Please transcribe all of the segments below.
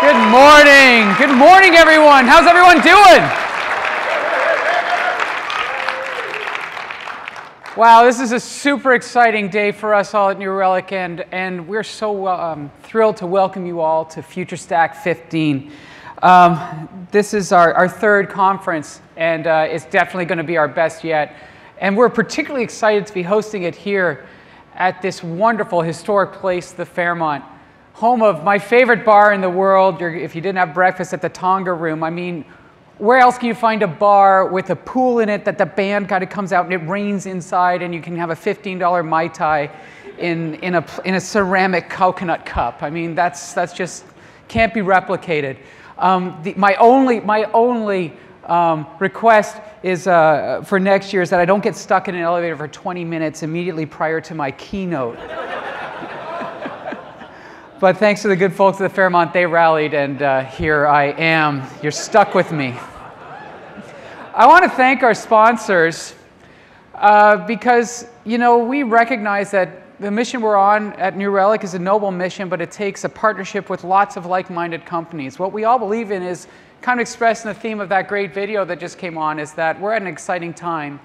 Good morning, everyone. How's everyone doing? Wow, this is a super exciting day for us all at New Relic, and we're so thrilled to welcome you all to FutureStack 15. This is our third conference, and it's definitely going to be our best yet. And we're particularly excited to be hosting it here at this wonderful historic place, the Fairmont, home of my favorite bar in the world. If you didn't have breakfast at the Tonga Room, I mean, where else can you find a bar with a pool in it that the band kind of comes out and it rains inside and you can have a $15 Mai Tai in a ceramic coconut cup? I mean, that's just can't be replicated. My only request is for next year is that I don't get stuck in an elevator for 20 minutes immediately prior to my keynote. But thanks to the good folks at the Fairmont, they rallied, and here I am. You're stuck with me. I want to thank our sponsors because, you know, we recognize that the mission we're on at New Relic is a noble mission, but it takes a partnership with lots of like-minded companies. What we all believe in is kind of expressed in the theme of that great video that just came on, is that we're at an exciting time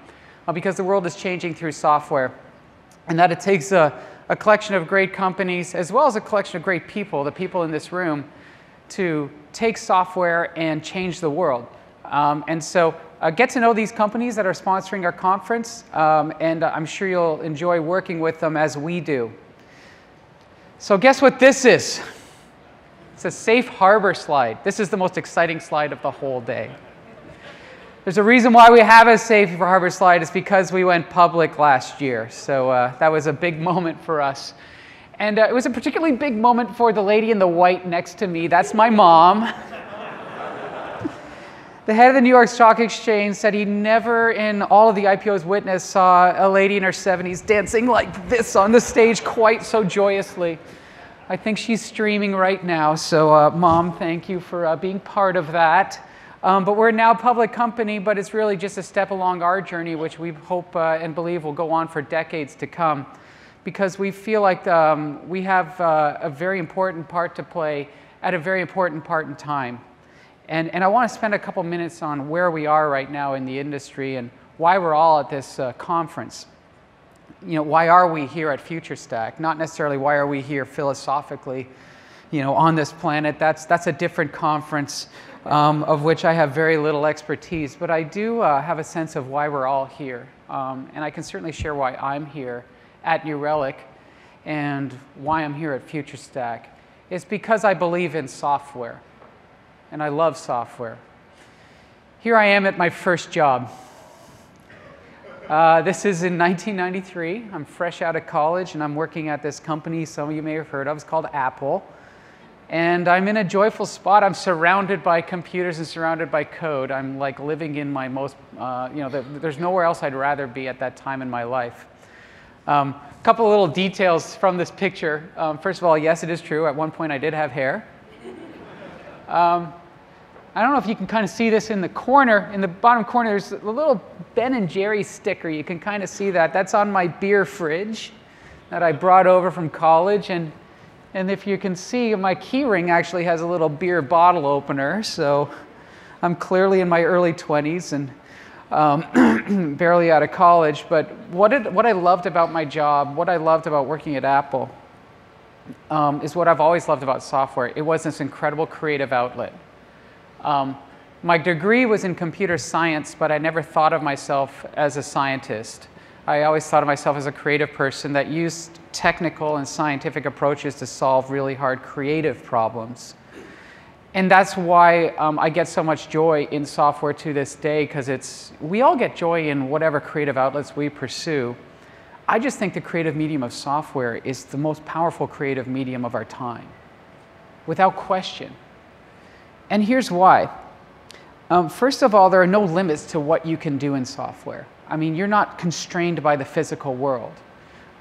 because the world is changing through software, and that it takes a collection of great companies, as well as a collection of great people, the people in this room, to take software and change the world. And so get to know these companies that are sponsoring our conference, and I'm sure you'll enjoy working with them as we do. So guess what this is? It's a safe harbor slide. This is the most exciting slide of the whole day. There's a reason why we have a safe harbor slide. It's because we went public last year. So that was a big moment for us. And it was a particularly big moment for the lady in the white next to me. That's my mom. The head of the New York Stock Exchange said he never in all of the IPOs witnessed saw a lady in her 70s dancing like this on the stage quite so joyously. I think she's streaming right now. So Mom, thank you for being part of that. But we're now a public company, but it's really just a step along our journey, which we hope and believe will go on for decades to come, because we feel like we have a very important part to play at a very important part in time. And I want to spend a couple minutes on where we are right now in the industry and why we're all at this conference. You know, why are we here at FutureStack? Not necessarily why are we here philosophically, you know, on this planet. That's a different conference. Of which I have very little expertise, but I do have a sense of why we're all here. And I can certainly share why I'm here at New Relic and why I'm here at FutureStack. It's because I believe in software, and I love software. Here I am at my first job. This is in 1993. I'm fresh out of college, and I'm working at this company some of you may have heard of. It's called Apple. And I'm in a joyful spot. I'm surrounded by computers and surrounded by code. I'm like living in my most, you know, there's nowhere else I'd rather be at that time in my life. A couple of little details from this picture. First of all, yes, it is true. At one point, I did have hair. I don't know if you can kind of see this in the corner. In the bottom corner, there's a little Ben and Jerry sticker. You can kind of see that. That's on my beer fridge that I brought over from college. And if you can see, my key ring actually has a little beer bottle opener, so I'm clearly in my early 20s and barely out of college. But what I loved about my job, what I loved about working at Apple, is what I've always loved about software. It was this incredible creative outlet. My degree was in computer science, but I never thought of myself as a scientist. I always thought of myself as a creative person that used technical and scientific approaches to solve really hard creative problems. And that's why I get so much joy in software to this day, because it's we all get joy in whatever creative outlets we pursue. I just think the creative medium of software is the most powerful creative medium of our time, without question. And here's why. First of all, there are no limits to what you can do in software. I mean, you're not constrained by the physical world.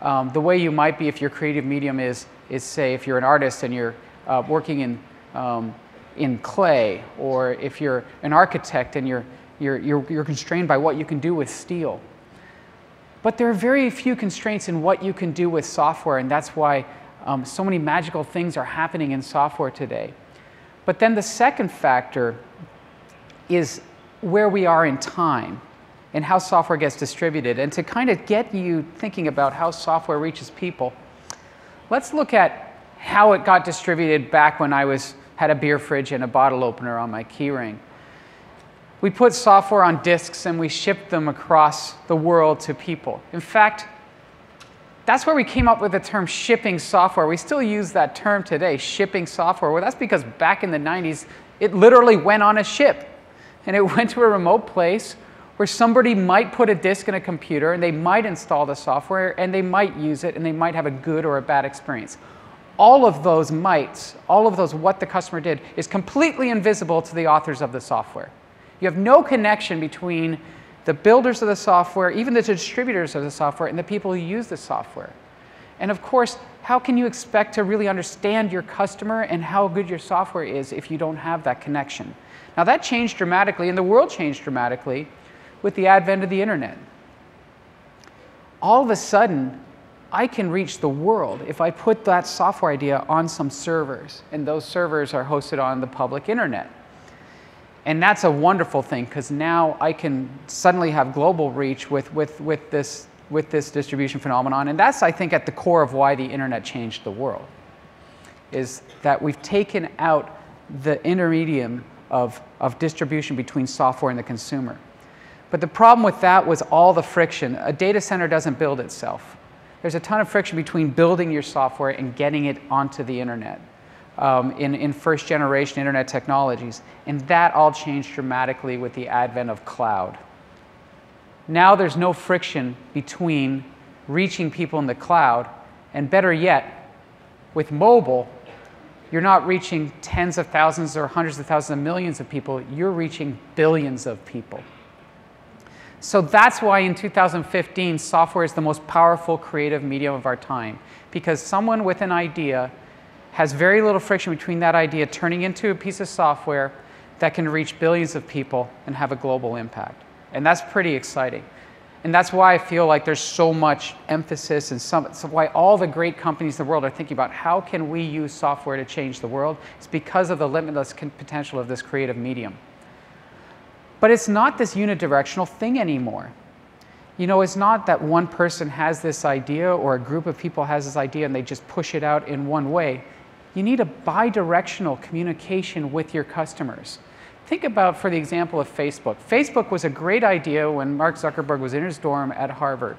The way you might be if your creative medium is say, if you're an artist and you're working in clay, or if you're an architect and you're constrained by what you can do with steel. But there are very few constraints in what you can do with software, and that's why so many magical things are happening in software today. But then the second factor is where we are in time and how software gets distributed. And to kind of get you thinking about how software reaches people, let's look at how it got distributed back when I had a beer fridge and a bottle opener on my keyring. We put software on disks and we shipped them across the world to people. In fact, that's where we came up with the term shipping software. We still use that term today, shipping software. Well, that's because back in the 90s, it literally went on a ship. And it went to a remote place where somebody might put a disk in a computer, and they might install the software, and they might use it, and they might have a good or a bad experience. All of those mights, all of those what the customer did, is completely invisible to the authors of the software. You have no connection between the builders of the software, even the distributors of the software, and the people who use the software. And of course, how can you expect to really understand your customer and how good your software is if you don't have that connection? Now, that changed dramatically, and the world changed dramatically with the advent of the internet. All of a sudden, I can reach the world if I put that software idea on some servers, and those servers are hosted on the public internet. And that's a wonderful thing, because now I can suddenly have global reach with this distribution phenomenon. And that's, I think, at the core of why the internet changed the world, is that we've taken out the intermedium of distribution between software and the consumer. But the problem with that was all the friction. A data center doesn't build itself. There's a ton of friction between building your software and getting it onto the internet in first-generation internet technologies. And that all changed dramatically with the advent of cloud. Now there's no friction between reaching people in the cloud, and better yet, with mobile, you're not reaching tens of thousands or hundreds of thousands of millions of people. You're reaching billions of people. So that's why in 2015, software is the most powerful creative medium of our time, because someone with an idea has very little friction between that idea turning into a piece of software that can reach billions of people and have a global impact. And that's pretty exciting. And that's why I feel like there's so much emphasis, and so why all the great companies in the world are thinking about how can we use software to change the world. It's because of the limitless potential of this creative medium. But it's not this unidirectional thing anymore. You know, it's not that one person has this idea or a group of people has this idea and they just push it out in one way. You need a bidirectional communication with your customers. Think about, for the example of Facebook. Facebook was a great idea when Mark Zuckerberg was in his dorm at Harvard.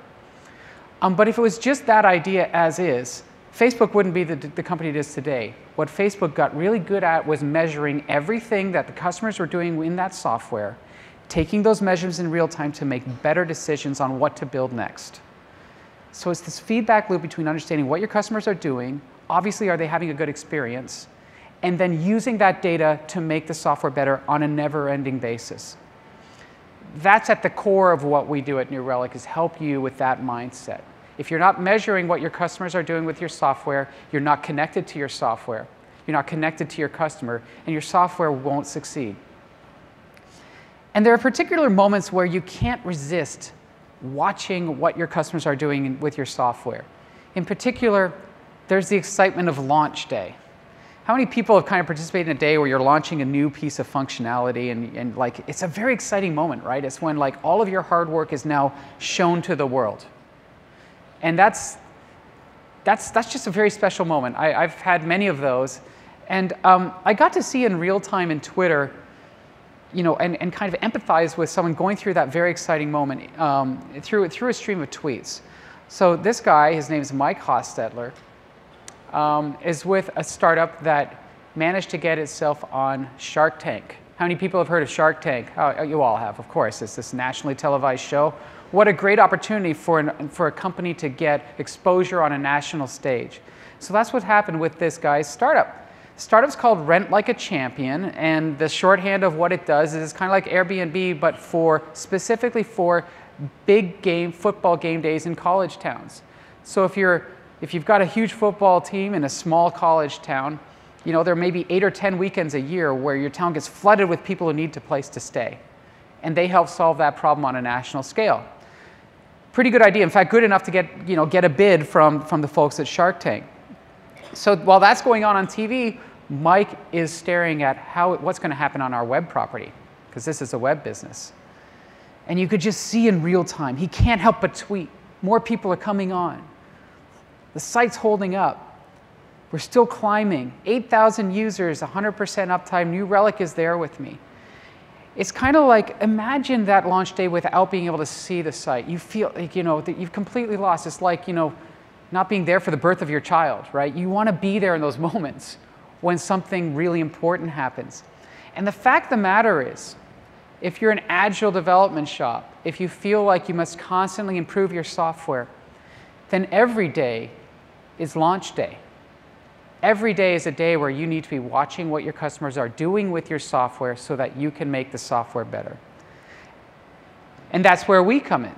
But if it was just that idea as is, Facebook wouldn't be the company it is today. What Facebook got really good at was measuring everything that the customers were doing in that software, taking those measurements in real time to make better decisions on what to build next. So it's this feedback loop between understanding what your customers are doing, obviously are they having a good experience, and then using that data to make the software better on a never-ending basis. That's at the core of what we do at New Relic, is help you with that mindset. If you're not measuring what your customers are doing with your software, you're not connected to your software, you're not connected to your customer, and your software won't succeed. And there are particular moments where you can't resist watching what your customers are doing with your software. In particular, there's the excitement of launch day. How many people have kind of participated in a day where you're launching a new piece of functionality and like it's a very exciting moment, right? It's when like all of your hard work is now shown to the world. And that's just a very special moment. I've had many of those. And I got to see in real time in Twitter, you know, and kind of empathize with someone going through that very exciting moment through a stream of tweets. So this guy, his name is Mike Hostetler, is with a startup that managed to get itself on Shark Tank. How many people have heard of Shark Tank? Oh, you all have, of course. It's this nationally televised show. What a great opportunity for a company to get exposure on a national stage. So that's what happened with this guy's startup. The startup's called Rent Like a Champion, and the shorthand of what it does is it's kind of like Airbnb, but specifically for big game football game days in college towns. So if you've got a huge football team in a small college town, you know, there may be 8 or 10 weekends a year where your town gets flooded with people who need a place to stay. And they help solve that problem on a national scale. Pretty good idea. In fact, good enough to get a bid from the folks at Shark Tank. So while that's going on TV, Mike is staring at how, what's going to happen on our web property, because this is a web business. And you could just see in real time, he can't help but tweet. More people are coming on. The site's holding up. We're still climbing. 8,000 users, 100% uptime. New Relic is there with me. It's kind of like, imagine that launch day without being able to see the site. You feel like, you know, that you've completely lost. It's like, you know, not being there for the birth of your child, right? You want to be there in those moments when something really important happens. And the fact of the matter is, if you're an agile development shop, if you feel like you must constantly improve your software, then every day is launch day. Every day is a day where you need to be watching what your customers are doing with your software so that you can make the software better. And that's where we come in.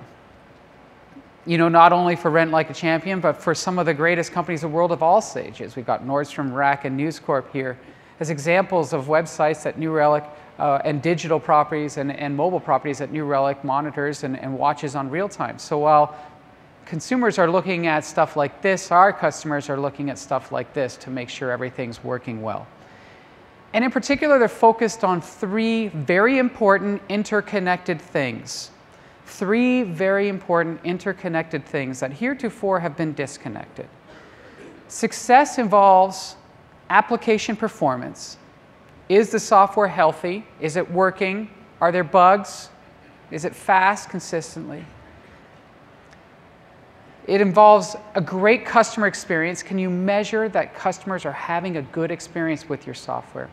You know, not only for Rent Like a Champion, but for some of the greatest companies in the world of all stages. We've got Nordstrom, Rack, and News Corp here as examples of websites that New Relic and digital properties and mobile properties that New Relic monitors and watches on real time. So while consumers are looking at stuff like this, our customers are looking at stuff like this to make sure everything's working well. And in particular, they're focused on three very important interconnected things. Three very important interconnected things that heretofore have been disconnected. Success involves application performance. Is the software healthy? Is it working? Are there bugs? Is it fast consistently? It involves a great customer experience. Can you measure that customers are having a good experience with your software?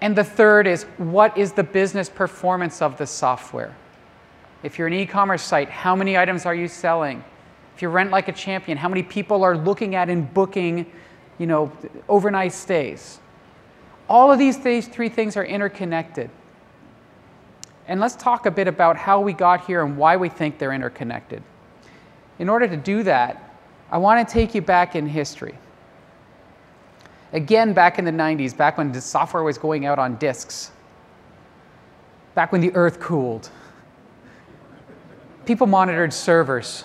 And the third is, what is the business performance of the software? If you're an e-commerce site, how many items are you selling? If you Rent Like a Champion, how many people are looking at and booking, you know, overnight stays? All of these three things are interconnected. And let's talk a bit about how we got here and why we think they're interconnected. In order to do that, I want to take you back in history. Again, back in the 90s, back when the software was going out on disks, back when the earth cooled, people monitored servers.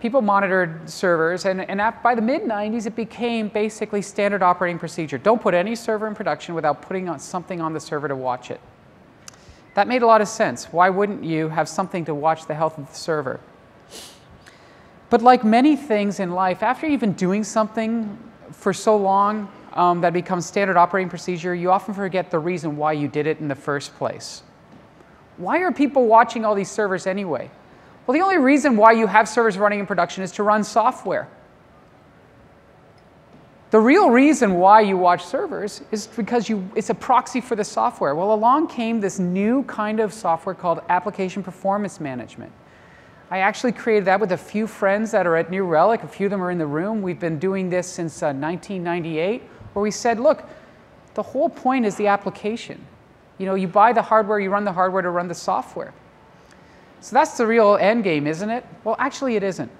People monitored servers, and by the mid-90s, it became basically standard operating procedure. Don't put any server in production without putting on something on the server to watch it. That made a lot of sense. Why wouldn't you have something to watch the health of the server? But like many things in life, after you've been doing something for so long that becomes standard operating procedure, you often forget the reason why you did it in the first place. Why are people watching all these servers anyway? Well, the only reason why you have servers running in production is to run software. The real reason why you watch servers is because it's a proxy for the software. Well, along came this new kind of software called application performance management. I actually created that with a few friends that are at New Relic. A few of them are in the room. We've been doing this since 1998, where we said, look, the whole point is the application. You know, you buy the hardware, you run the hardware to run the software. So that's the real end game, isn't it? Well, actually, it isn't.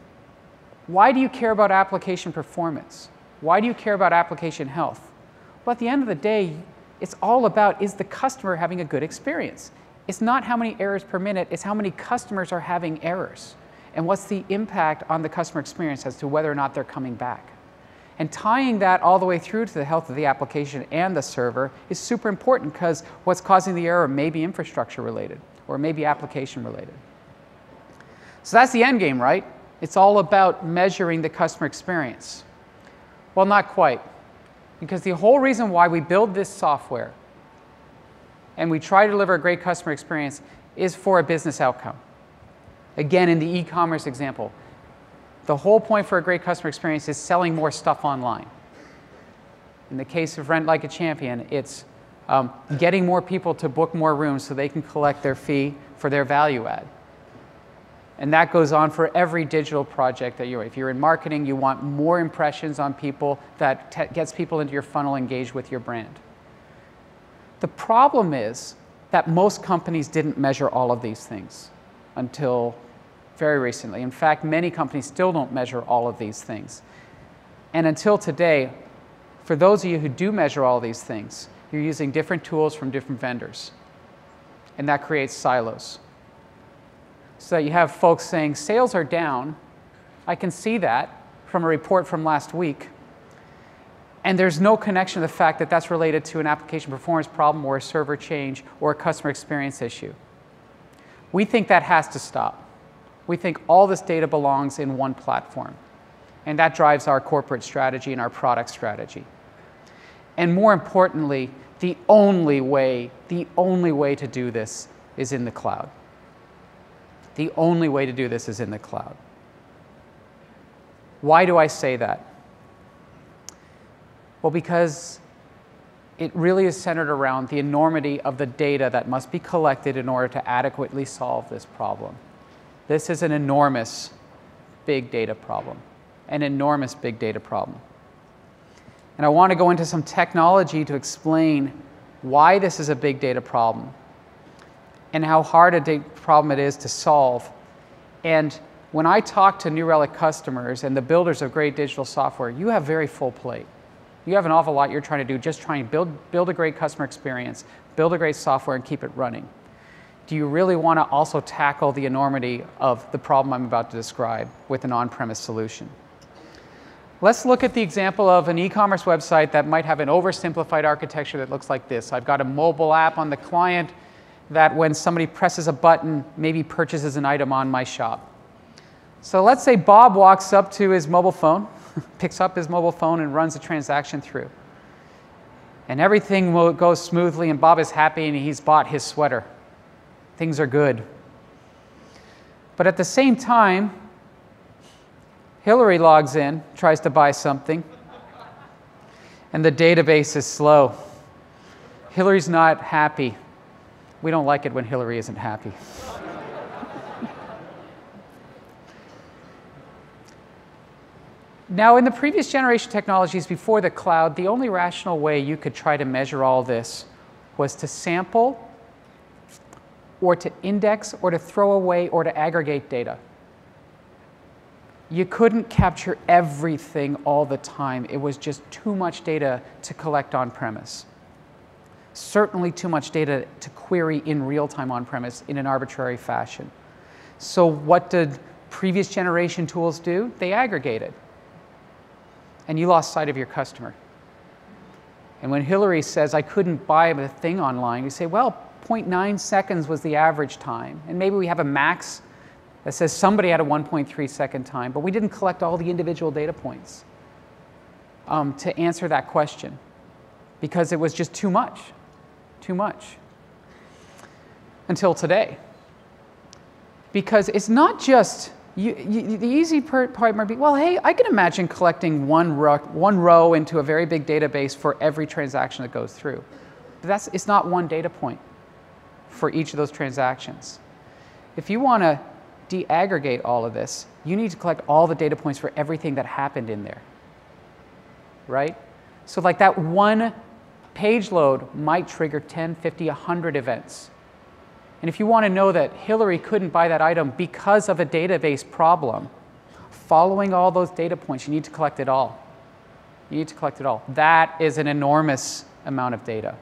Why do you care about application performance? Why do you care about application health? Well, at the end of the day, it's all about, is the customer having a good experience? It's not how many errors per minute, it's how many customers are having errors. And what's the impact on the customer experience as to whether or not they're coming back? And tying that all the way through to the health of the application and the server is super important, because what's causing the error may be infrastructure related or maybe application related. So that's the end game, right? It's all about measuring the customer experience. Well, not quite, because the whole reason why we build this software and we try to deliver a great customer experience is for a business outcome. Again, in the e-commerce example, the whole point for a great customer experience is selling more stuff online. In the case of Rent Like a Champion, it's getting more people to book more rooms so they can collect their fee for their value add. And that goes on for every digital project that you're in. If you're in marketing, you want more impressions on people that gets people into your funnel engaged with your brand. The problem is that most companies didn't measure all of these things until very recently. In fact, many companies still don't measure all of these things. And until today, for those of you who do measure all these things, you're using different tools from different vendors. And that creates silos. So you have folks saying, sales are down. I can see that from a report from last week. And there's no connection to the fact that that's related to an application performance problem or a server change or a customer experience issue. We think that has to stop. We think all this data belongs in one platform. And that drives our corporate strategy and our product strategy. And more importantly, the only way to do this is in the cloud. The only way to do this is in the cloud. Why do I say that? Well, because it really is centered around the enormity of the data that must be collected in order to adequately solve this problem. This is an enormous big data problem, an enormous big data problem. And I want to go into some technology to explain why this is a big data problem and how hard a data problem it is to solve. And when I talk to New Relic customers and the builders of great digital software, you have very full plate. You have an awful lot you're trying to do, just trying to build a great customer experience, build a great software, and keep it running. Do you really want to also tackle the enormity of the problem I'm about to describe with an on-premise solution? Let's look at the example of an e-commerce website that might have an oversimplified architecture that looks like this. I've got a mobile app on the client that when somebody presses a button, maybe purchases an item on my shop. So let's say Bob walks up to his mobile phone, picks up his mobile phone and runs the transaction through. And everything goes smoothly and Bob is happy and he's bought his sweater. Things are good. But at the same time, Hillary logs in, tries to buy something, and the database is slow. Hillary's not happy. We don't like it when Hillary isn't happy. Now, in the previous generation technologies before the cloud, the only rational way you could try to measure all this was to sample, or to index, or to throw away, or to aggregate data. You couldn't capture everything all the time. It was just too much data to collect on-premise. Certainly too much data to query in real-time on-premise in an arbitrary fashion. So what did previous generation tools do? They aggregated. And you lost sight of your customer. And when Hillary says, I couldn't buy the thing online, you say, well, 0.9 seconds was the average time. And maybe we have a max that says somebody had a 1.3 second time, but we didn't collect all the individual data points to answer that question because it was just too much until today. Because it's not just, the easy part might be, well, hey, I can imagine collecting one row into a very big database for every transaction that goes through. But it's not one data point for each of those transactions. If you want to deaggregate all of this, you need to collect all the data points for everything that happened in there, right? So like that one page load might trigger 10, 50, 100 events. And if you want to know that Hillary couldn't buy that item because of a database problem, following all those data points, you need to collect it all. You need to collect it all. That is an enormous amount of data.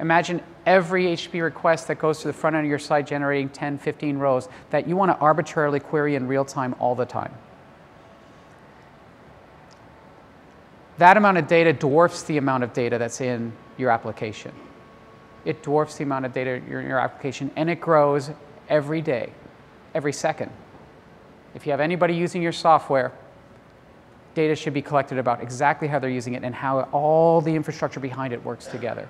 Imagine every HTTP request that goes to the front end of your site generating 10, 15 rows that you want to arbitrarily query in real time all the time. That amount of data dwarfs the amount of data that's in your application. It dwarfs the amount of data in your application, and it grows every day, every second. If you have anybody using your software, data should be collected about exactly how they're using it and how all the infrastructure behind it works together.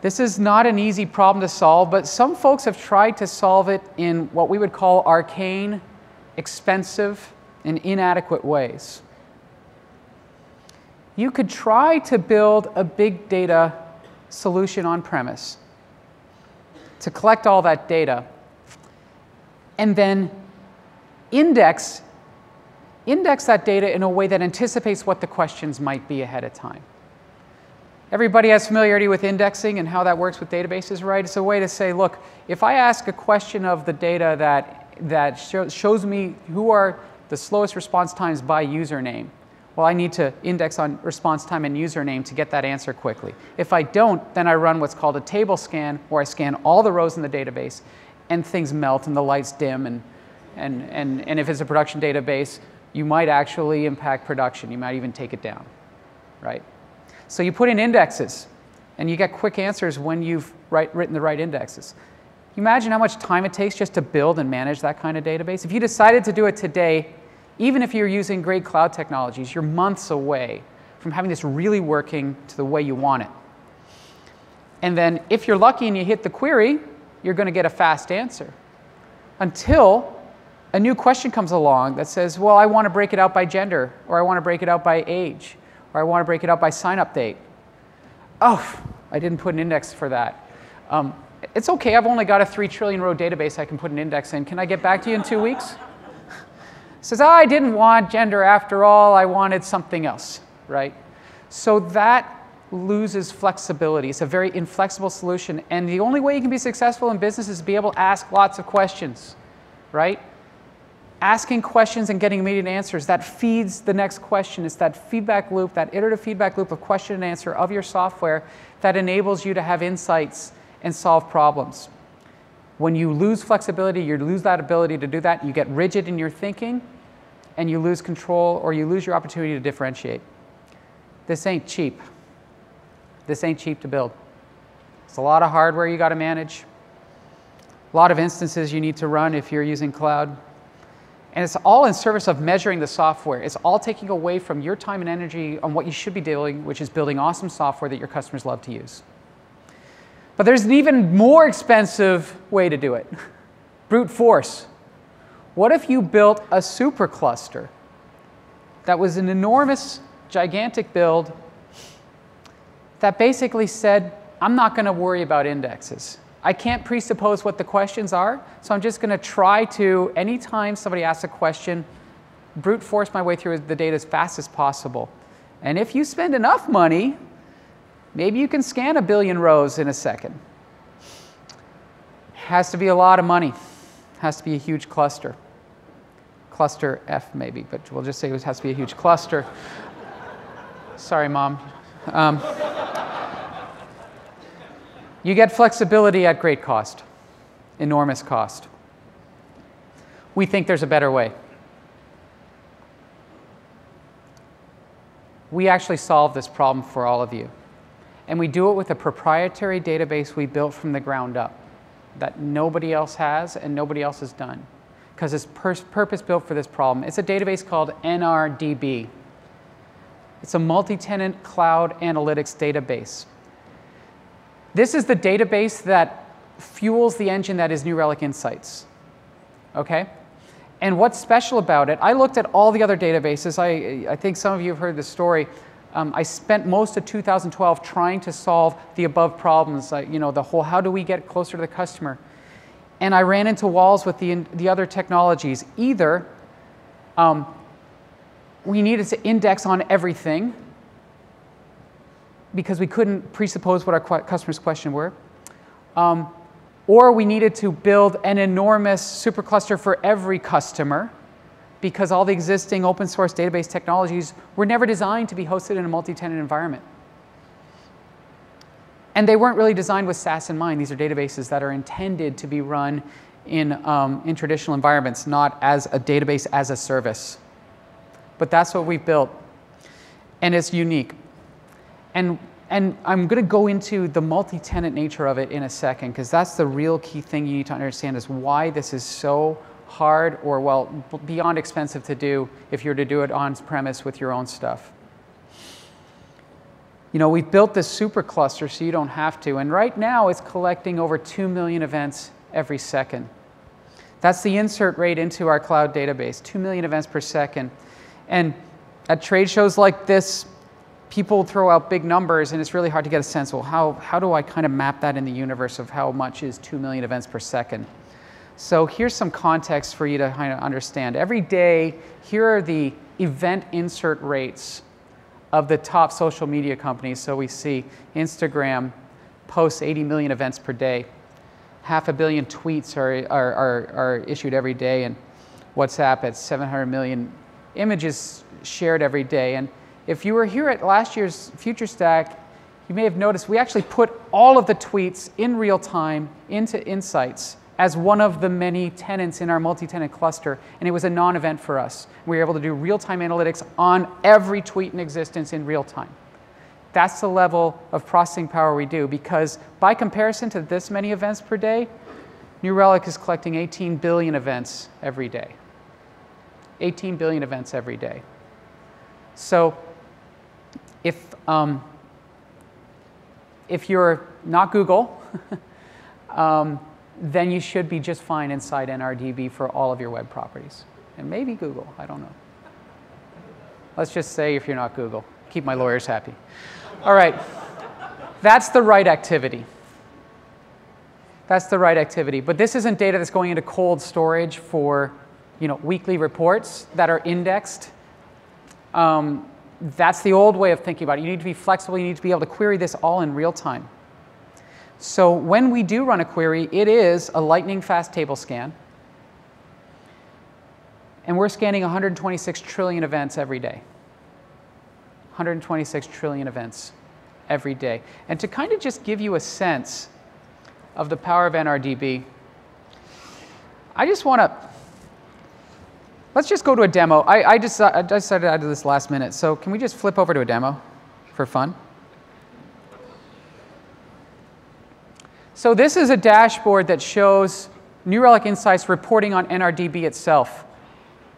This is not an easy problem to solve, but some folks have tried to solve it in what we would call arcane, expensive, and inadequate ways. You could try to build a big data solution on-premise to collect all that data and then index that data in a way that anticipates what the questions might be ahead of time. Everybody has familiarity with indexing and how that works with databases, right? It's a way to say, look, if I ask a question of the data that shows me who are the slowest response times by username, well, I need to index on response time and username to get that answer quickly. If I don't, then I run what's called a table scan, where I scan all the rows in the database, and things melt and the lights dim, and if it's a production database, you might actually impact production. You might even take it down, right? So you put in indexes, and you get quick answers when you've written the right indexes. You imagine how much time it takes just to build and manage that kind of database? If you decided to do it today, even if you're using great cloud technologies, you're months away from having this really working to the way you want it. And then if you're lucky and you hit the query, you're going to get a fast answer. Until a new question comes along that says, well, I want to break it out by gender, or I want to break it out by age, or I want to break it out by sign-up date. Oh, I didn't put an index for that. It's OK. I've only got a 3 trillion row database I can put an index in. Can I get back to you in 2 weeks? Says, oh, I didn't want gender after all. I wanted something else, right? So that loses flexibility. It's a very inflexible solution. And the only way you can be successful in business is to be able to ask lots of questions, right? Asking questions and getting immediate answers, that feeds the next question. It's that feedback loop, that iterative feedback loop of question and answer of your software that enables you to have insights and solve problems. When you lose flexibility, you lose that ability to do that. You get rigid in your thinking, and you lose control, or you lose your opportunity to differentiate. This ain't cheap. This ain't cheap to build. It's a lot of hardware you got to manage, a lot of instances you need to run if you're using cloud. And it's all in service of measuring the software. It's all taking away from your time and energy on what you should be doing, which is building awesome software that your customers love to use. But there's an even more expensive way to do it, brute force. What if you built a supercluster that was an enormous, gigantic build that basically said, I'm not going to worry about indexes. I can't presuppose what the questions are, so I'm just going to try to, anytime somebody asks a question, brute force my way through the data as fast as possible. And if you spend enough money, maybe you can scan 1 billion rows in a second. Has to be a lot of money. Has to be a huge cluster. Cluster F maybe, but we'll just say it has to be a huge cluster. Sorry, Mom. You get flexibility at great cost, enormous cost. We think there's a better way. We actually solve this problem for all of you. And we do it with a proprietary database we built from the ground up that nobody else has and nobody else has done, because it's purpose-built for this problem. It's a database called NRDB. It's a multi-tenant cloud analytics database. This is the database that fuels the engine that is New Relic Insights. Okay? And what's special about it, I looked at all the other databases. I think some of you have heard the story. I spent most of 2012 trying to solve the above problems, the whole how do we get closer to the customer. And I ran into walls with the other technologies. Either we needed to index on everything because we couldn't presuppose what our customers' questions were, or we needed to build an enormous supercluster for every customer, because all the existing open source database technologies were never designed to be hosted in a multi-tenant environment. And they weren't really designed with SaaS in mind. These are databases that are intended to be run in traditional environments, not as a database as a service. But that's what we've built. And it's unique. And I'm going to go into the multi-tenant nature of it in a second, because that's the real key thing you need to understand is why this is so hard, or well, beyond expensive to do if you're to do it on premise with your own stuff. We've built this supercluster so you don't have to, and right now it's collecting over 2 million events every second. That's the insert rate into our cloud database, 2 million events per second. And at trade shows like this, people throw out big numbers, and it's really hard to get a sense, well, how do I kind of map that in the universe of how much is 2 million events per second? So here's some context for you to kind of understand. Every day, here are the event insert rates of the top social media companies. So we see Instagram posts 80 million events per day. 500 million tweets are issued every day, and WhatsApp at 700 million images shared every day. And if you were here at last year's FutureStack, you may have noticed we actually put all of the tweets in real time into Insights as one of the many tenants in our multi-tenant cluster, and it was a non-event for us. We were able to do real-time analytics on every tweet in existence in real time. That's the level of processing power we do, because by comparison to this many events per day, New Relic is collecting 18 billion events every day. 18 billion events every day. So if you're not Google, then you should be just fine inside NRDB for all of your web properties. And maybe Google, I don't know. Let's just say if you're not Google. Keep my lawyers happy. All right, that's the right activity. That's the right activity. But this isn't data that's going into cold storage for weekly reports that are indexed. That's the old way of thinking about it. You need to be flexible. You need to be able to query this all in real time. So when we do run a query, it is a lightning-fast table scan. And we're scanning 126 trillion events every day. 126 trillion events every day. And to kind of just give you a sense of the power of NRDB, I just want to, let's just go to a demo. I decided to add to this last minute. So can we just flip over to a demo for fun? So this is a dashboard that shows New Relic Insights reporting on NRDB itself.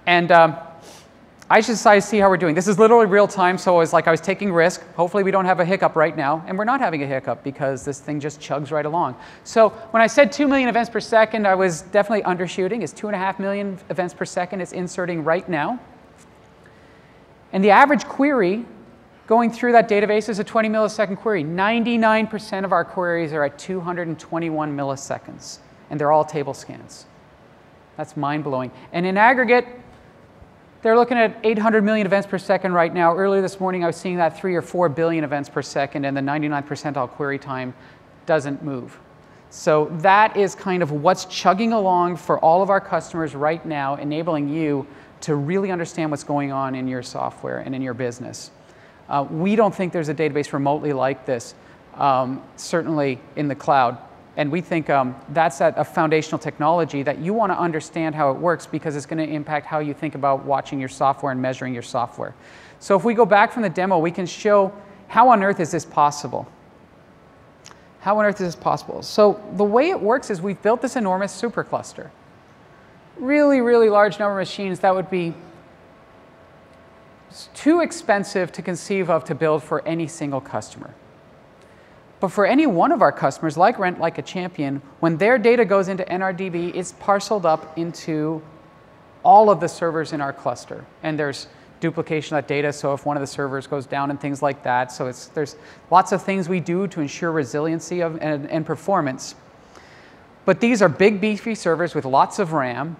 And I just decided to see how we're doing. This is literally real time, so I was taking risk. Hopefully we don't have a hiccup right now. And we're not having a hiccup because this thing just chugs right along. So when I said 2 million events per second, I was definitely undershooting. It's 2.5 million events per second. It's inserting right now. And the average query going through that database is a 20 millisecond query. 99% of our queries are at 221 milliseconds, and they're all table scans. That's mind-blowing. And in aggregate, they're looking at 800 million events per second right now. Earlier this morning, I was seeing that 3 or 4 billion events per second, and the 99th percentile query time doesn't move. So that is kind of what's chugging along for all of our customers right now, enabling you to really understand what's going on in your software and in your business. We don't think there's a database remotely like this, certainly in the cloud. And we think that's a foundational technology that you want to understand how it works, because it's going to impact how you think about watching your software and measuring your software. So if we go back from the demo, we can show how on earth is this possible. How on earth is this possible? So the way it works is we've built this enormous supercluster. Really, really large number of machines that would be too expensive to conceive of to build for any single customer. But for any one of our customers, like Rent Like a Champion, when their data goes into NRDB, it's parceled up into all of the servers in our cluster. And there's duplication of that data, so if one of the servers goes down and things like that. So there's lots of things we do to ensure resiliency and performance. But these are big, beefy servers with lots of RAM,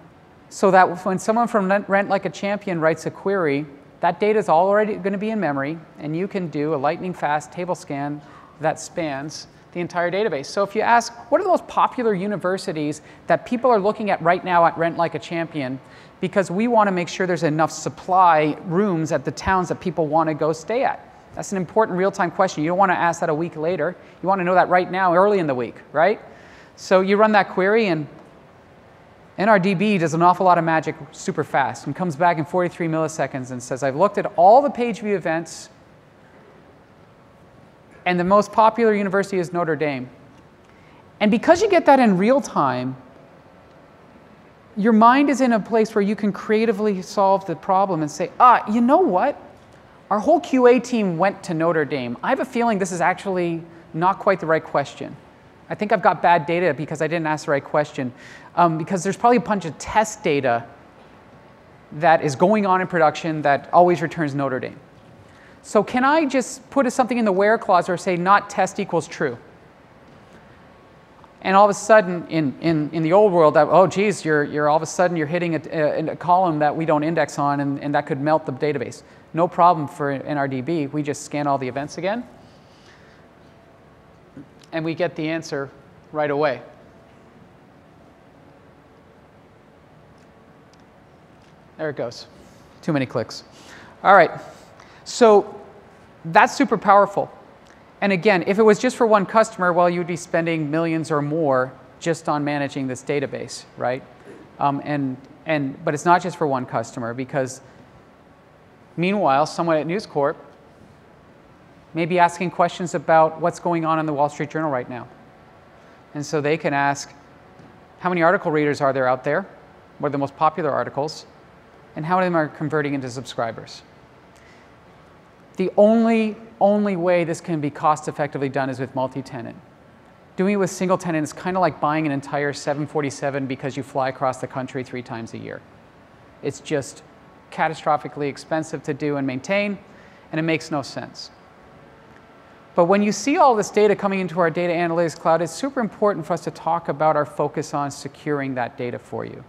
so that when someone from Rent Like a Champion writes a query, that data is already going to be in memory, and you can do a lightning-fast table scan that spans the entire database. So if you ask, what are the most popular universities that people are looking at right now at Rent Like a Champion? Because we want to make sure there's enough supply rooms at the towns that people want to go stay at. That's an important real-time question. You don't want to ask that a week later. You want to know that right now, early in the week, right? So you run that query, and NRDB does an awful lot of magic super fast and comes back in 43 milliseconds and says, I've looked at all the page view events, and the most popular university is Notre Dame. And because you get that in real time, your mind is in a place where you can creatively solve the problem and say, you know what? Our whole QA team went to Notre Dame. I have a feeling this is actually not quite the right question. I think I've got bad data because I didn't ask the right question, because there's probably a bunch of test data that is going on in production that always returns Notre Dame. So can I just put something in the where clause or say not test equals true? And all of a sudden, in the old world, oh geez, you're all of a sudden you're hitting a column that we don't index on, and that could melt the database. No problem for NRDB. We just scan all the events again, and we get the answer right away. There it goes. Too many clicks. All right. So that's super powerful. And again, if it was just for one customer, well, you'd be spending millions or more just on managing this database, right? But it's not just for one customer, because meanwhile, someone at News Corp may be asking questions about what's going on in the Wall Street Journal right now. And so they can ask, how many article readers are there out there? What are the most popular articles? And how many of them are converting into subscribers? The only way this can be cost effectively done is with multi-tenant. Doing it with single tenant is kind of like buying an entire 747 because you fly across the country 3 times a year. It's just catastrophically expensive to do and maintain, and it makes no sense. But when you see all this data coming into our data analytics cloud, it's super important for us to talk about our focus on securing that data for you.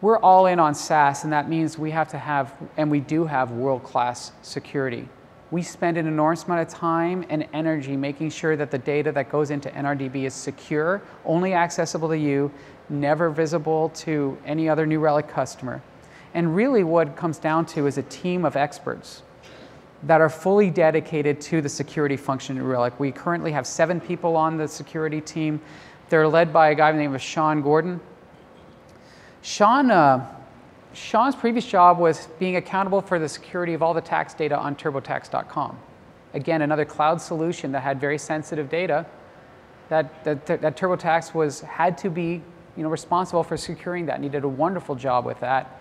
We're all in on SaaS, and that means we have to have, and we do have, world-class security. We spend an enormous amount of time and energy making sure that the data that goes into NRDB is secure, only accessible to you, never visible to any other New Relic customer. And really what it comes down to is a team of experts that are fully dedicated to the security function in New Relic. We currently have 7 people on the security team. They're led by a guy named Sean Gordon. Sean's previous job was being accountable for the security of all the tax data on TurboTax.com. Again, another cloud solution that had very sensitive data that TurboTax had to be responsible for securing that, and he did a wonderful job with that.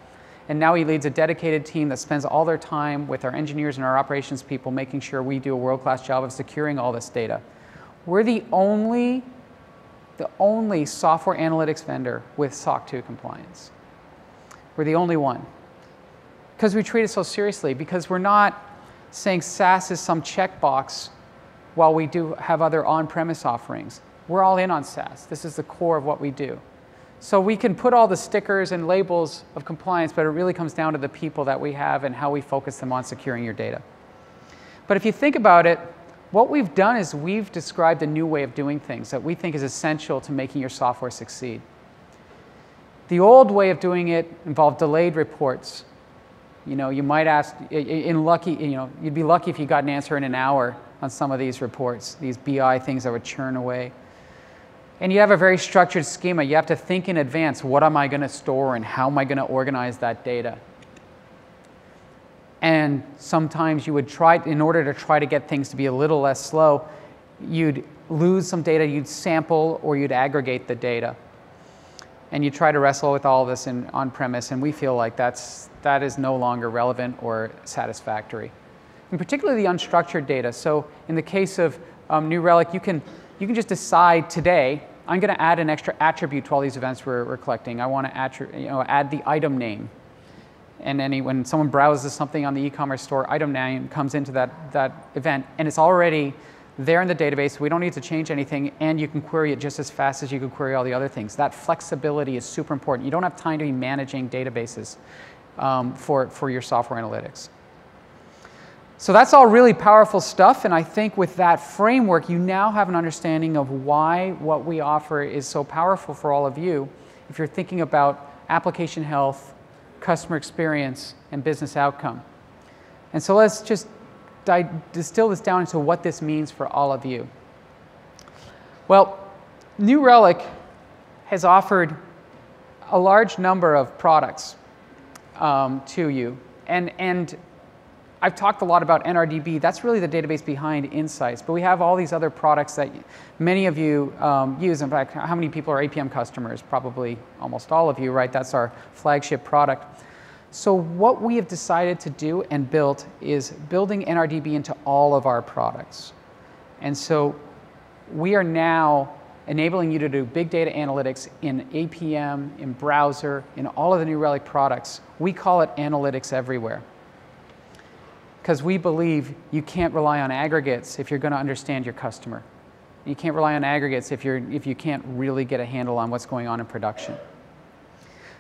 And now he leads a dedicated team that spends all their time with our engineers and our operations people making sure we do a world-class job of securing all this data. We're the only software analytics vendor with SOC 2 compliance. We're the only one. Because we treat it so seriously, because we're not saying SaaS is some checkbox while we do have other on-premise offerings. We're all in on SaaS. This is the core of what we do. So we can put all the stickers and labels of compliance, but it really comes down to the people that we have and how we focus them on securing your data. But if you think about it, what we've done is we've described a new way of doing things that we think is essential to making your software succeed. The old way of doing it involved delayed reports. You might ask, you'd be lucky if you got an answer in an hour on some of these reports, these BI things that would churn away. And you have a very structured schema. You have to think in advance, what am I going to store and how am I going to organize that data? And sometimes you would try, in order to try to get things to be a little less slow, you'd lose some data, you'd sample, or you'd aggregate the data. And you try to wrestle with all this on-premise, and we feel like that is no longer relevant or satisfactory. And particularly the unstructured data. So in the case of New Relic, you can just decide today, I'm going to add an extra attribute to all these events we're collecting. I want to add the item name. And when someone browses something on the e-commerce store, item name comes into that event, and it's already there in the database. We don't need to change anything, and you can query it just as fast as you can query all the other things. That flexibility is super important. You don't have time to be managing databases for your software analytics. So that's all really powerful stuff, and I think with that framework, you now have an understanding of why what we offer is so powerful for all of you if you're thinking about application health, customer experience, and business outcome. And so let's just distill this down into what this means for all of you. Well, New Relic has offered a large number of products to you. And I've talked a lot about NRDB. That's really the database behind Insights. But we have all these other products that many of you use. In fact, how many people are APM customers? Probably almost all of you, right? That's our flagship product. So what we have decided to do and built is building NRDB into all of our products. And so we are now enabling you to do big data analytics in APM, in browser, in all of the New Relic products. We call it analytics everywhere, because we believe you can't rely on aggregates if you're going to understand your customer. You can't rely on aggregates if you can't really get a handle on what's going on in production.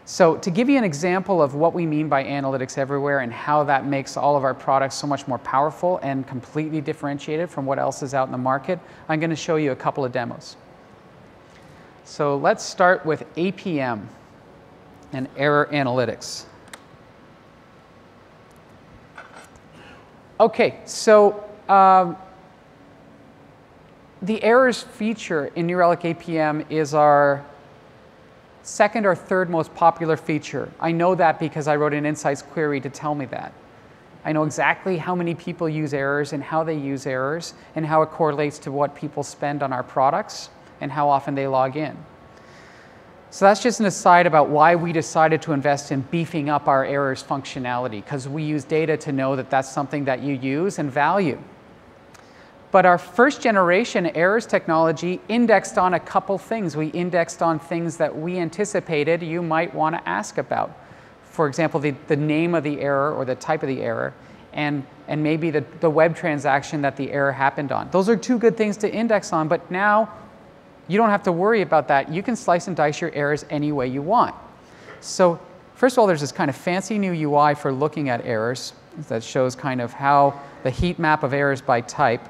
So to give you an example of what we mean by analytics everywhere and how that makes all of our products so much more powerful and completely differentiated from what else is out in the market, I'm going to show you a couple of demos. So let's start with APM and error analytics. Okay, so The errors feature in New Relic APM is our second or third most popular feature. I know that because I wrote an insights query to tell me that. I know exactly how many people use errors and how they use errors and how it correlates to what people spend on our products and how often they log in. So that's just an aside about why we decided to invest in beefing up our errors functionality, because we use data to know that that's something that you use and value. But our first generation errors technology indexed on a couple things. We indexed on things that we anticipated you might want to ask about. For example, the name of the error or the type of the error, and maybe the web transaction that the error happened on. Those are two good things to index on, but now you don't have to worry about that. You can slice and dice your errors any way you want. So first of all, there's this kind of fancy new UI for looking at errors that shows kind of how the heat map of errors by type.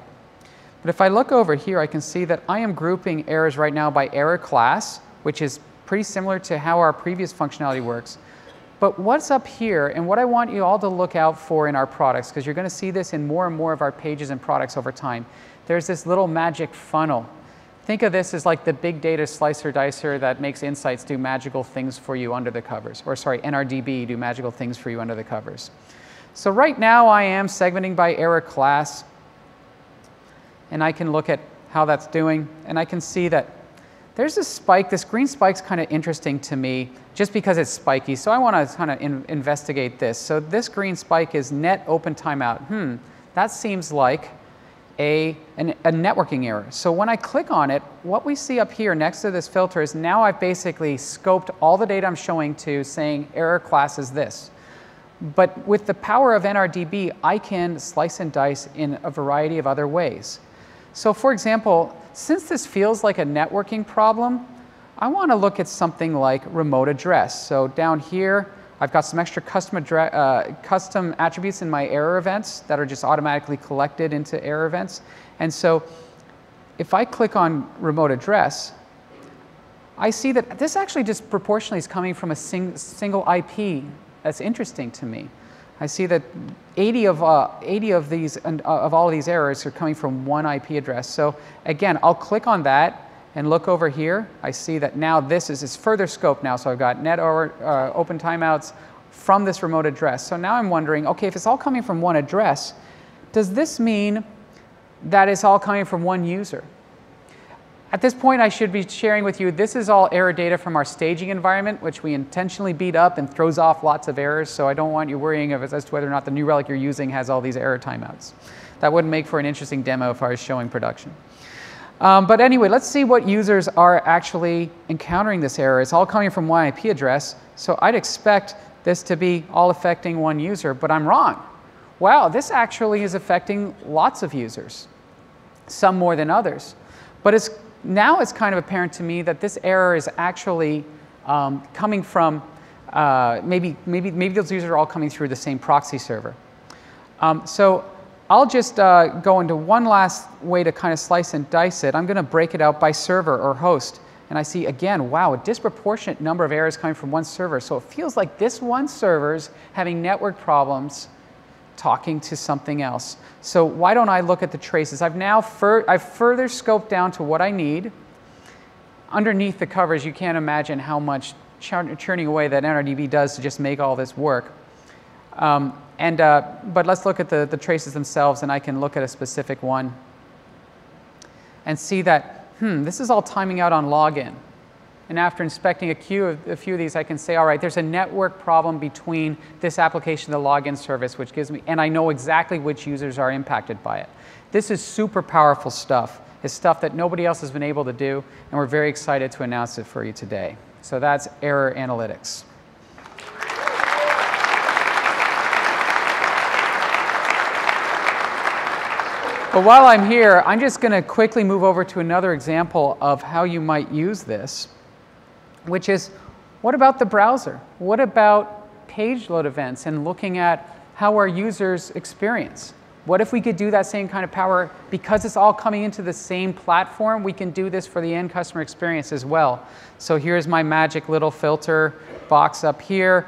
But if I look over here, I can see that I am grouping errors right now by error class, which is pretty similar to how our previous functionality works. But what's up here, and what I want you all to look out for in our products, because you're going to see this in more and more of our pages and products over time, there's this little magic funnel. Think of this as like the big data slicer dicer that makes insights do magical things for you under the covers. Or sorry, NRDB do magical things for you under the covers. So right now I am segmenting by error class. And I can look at how that's doing, and I can see that there's this spike. This green spike's kind of interesting to me just because it's spiky, so I want to kind of investigate this. So this green spike is net open timeout. That seems like a networking error. So when I click on it, what we see up here next to this filter is now I've basically scoped all the data I'm showing to saying error class is this. But with the power of NRDB, I can slice and dice in a variety of other ways. So for example, since this feels like a networking problem, I want to look at something like remote address. So down here, I've got some extra custom attributes in my error events that are just automatically collected into error events. And so if I click on remote address, I see that this actually disproportionately is coming from a single IP. That's interesting to me. I see that 80 of all of these errors are coming from one IP address. So again, I'll click on that and look over here. I see that now this is further scoped now. So I've got net open timeouts from this remote address. So now I'm wondering, okay, if it's all coming from one address, does this mean that it's all coming from one user? At this point, I should be sharing with you, this is all error data from our staging environment, which we intentionally beat up and throws off lots of errors. So I don't want you worrying as to whether or not the New Relic you're using has all these error timeouts. That wouldn't make for an interesting demo if I was showing production. But anyway, let's see what users are actually encountering this error. It's all coming from one IP address. So I'd expect this to be all affecting one user, but I'm wrong. Wow, this actually is affecting lots of users, some more than others. But now it's kind of apparent to me that this error is actually coming from maybe those users are all coming through the same proxy server. So I'll just go into one last way to kind of slice and dice it. I'm going to break it out by server or host. And I see, again, wow, a disproportionate number of errors coming from one server. So it feels like this one server's having network problems talking to something else. So why don't I look at the traces? I've now further scoped down to what I need. Underneath the covers, you can't imagine how much churning away that NRDB does to just make all this work. But let's look at the traces themselves, and I can look at a specific one and see that, this is all timing out on login. And after inspecting a few of these, I can say, all right, there's a network problem between this application and the login service, which gives me, and I know exactly which users are impacted by it. This is super powerful stuff. It's stuff that nobody else has been able to do, and we're very excited to announce it for you today. So that's error analytics. But while I'm here, I'm just going to quickly move over to another example of how you might use this, which is, what about the browser? What about page load events and looking at how our users experience? What if we could do that same kind of power? Because it's all coming into the same platform, we can do this for the end customer experience as well. So here's my magic little filter box up here,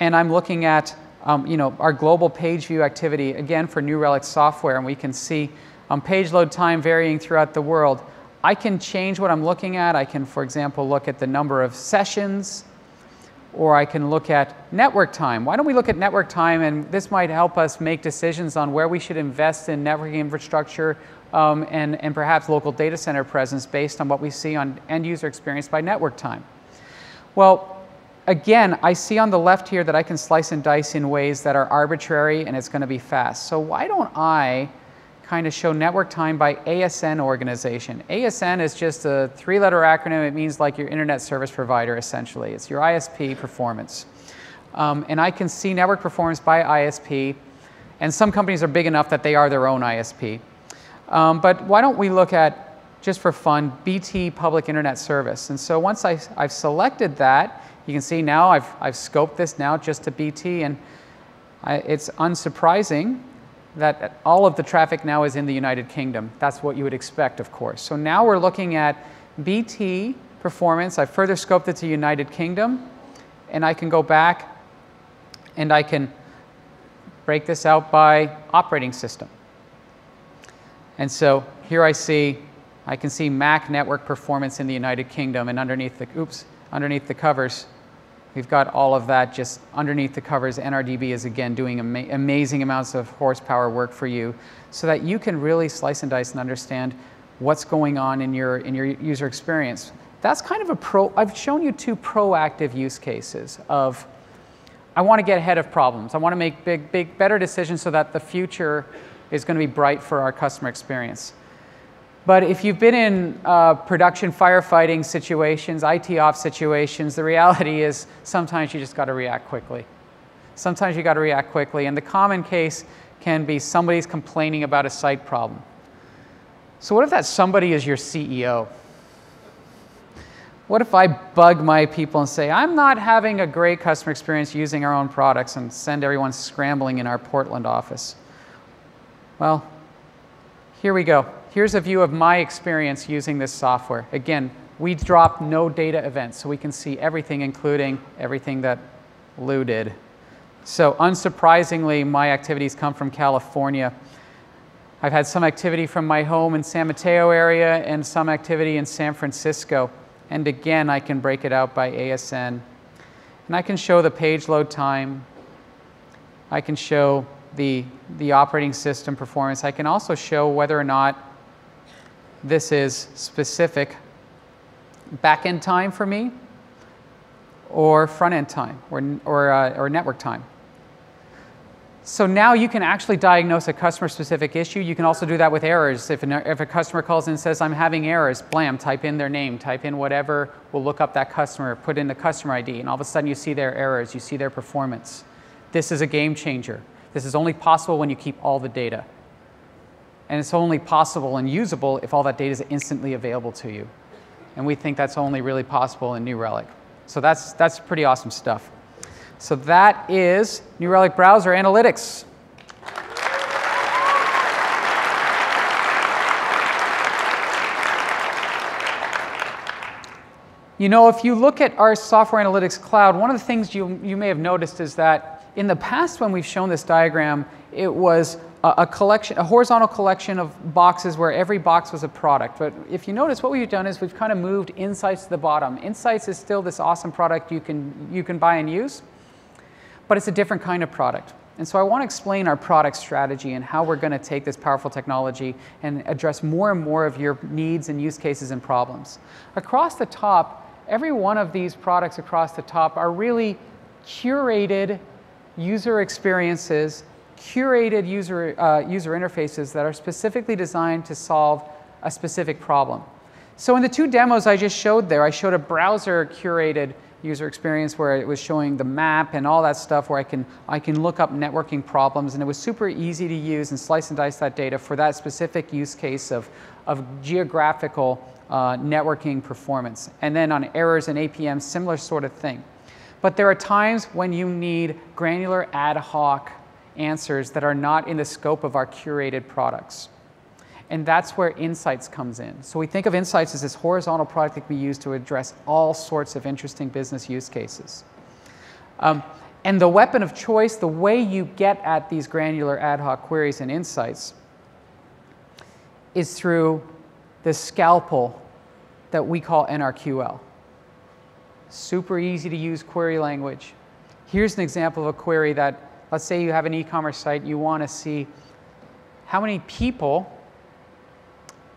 and I'm looking at our global page view activity, again, for New Relic software, and we can see on page load time varying throughout the world, I can change what I'm looking at. I can, for example, look at the number of sessions, or I can look at network time. Why don't we look at network time? And this might help us make decisions on where we should invest in networking infrastructure and perhaps local data center presence based on what we see on end user experience by network time. Well, again, I see on the left here that I can slice and dice in ways that are arbitrary and it's going to be fast. So why don't I kind of show network time by ASN organization? ASN is just a three-letter acronym. It means like your internet service provider, essentially. It's your ISP performance. And I can see network performance by ISP. And some companies are big enough that they are their own ISP. But why don't we look at, just for fun, BT public internet service. And so once I've selected that, you can see now I've scoped this now just to BT, and it's unsurprising that all of the traffic now is in the United Kingdom. That's what you would expect, of course. So now we're looking at BT performance. I further scoped it to United Kingdom, and I can go back and I can break this out by operating system. And so here I can see Mac network performance in the United Kingdom, and underneath the, underneath the covers, we've got all of that just underneath the covers. NRDB is again doing amazing amounts of horsepower work for you so that you can really slice and dice and understand what's going on in your user experience. That's kind of a I've shown you two proactive use cases of, I want to get ahead of problems. I want to make better decisions so that the future is going to be bright for our customer experience. But if you've been in production firefighting situations, IT ops situations, the reality is sometimes you just got to react quickly. Sometimes you got to react quickly. And the common case can be somebody's complaining about a site problem. So what if that somebody is your CEO? What if I bug my people and say, I'm not having a great customer experience using our own products, and send everyone scrambling in our Portland office? Well, here we go. Here's a view of my experience using this software. Again, we drop no data events, so we can see everything, including everything that Lou did. So unsurprisingly, my activities come from California. I've had some activity from my home in San Mateo area and some activity in San Francisco. And again, I can break it out by ASN. And I can show the page load time. I can show the operating system performance. I can also show whether or not this is specific back-end time for me, or front-end time, or network time. So now you can actually diagnose a customer-specific issue. You can also do that with errors. If a customer calls in and says, I'm having errors, blam, type in their name, type in whatever, we'll look up that customer, put in the customer ID, and all of a sudden you see their errors, you see their performance. This is a game changer. This is only possible when you keep all the data. And it's only possible and usable if all that data is instantly available to you. And we think that's only really possible in New Relic. So that's pretty awesome stuff. So that is New Relic Browser Analytics. You know, if you look at our software analytics cloud, one of the things you may have noticed is that in the past when we've shown this diagram, it was a collection, a horizontal collection of boxes where every box was a product. But if you notice, what we've done is we've kind of moved Insights to the bottom. Insights is still this awesome product you can buy and use, but it's a different kind of product. And so I want to explain our product strategy and how we're going to take this powerful technology and address more and more of your needs and use cases and problems. Across the top, every one of these products across the top are really curated user experiences, curated user interfaces that are specifically designed to solve a specific problem. So in the two demos I just showed there, I showed a browser-curated user experience where it was showing the map and all that stuff where I can look up networking problems, and it was super easy to use and slice and dice that data for that specific use case of geographical networking performance. And then on errors and APM, similar sort of thing. But there are times when you need granular ad hoc answers that are not in the scope of our curated products. And that's where Insights comes in. So we think of Insights as this horizontal product that we use to address all sorts of interesting business use cases. And the weapon of choice, the way you get at these granular ad hoc queries and insights, is through this scalpel that we call NRQL. Super easy to use query language. Here's an example of a query that, let's say you have an e-commerce site, you want to see how many people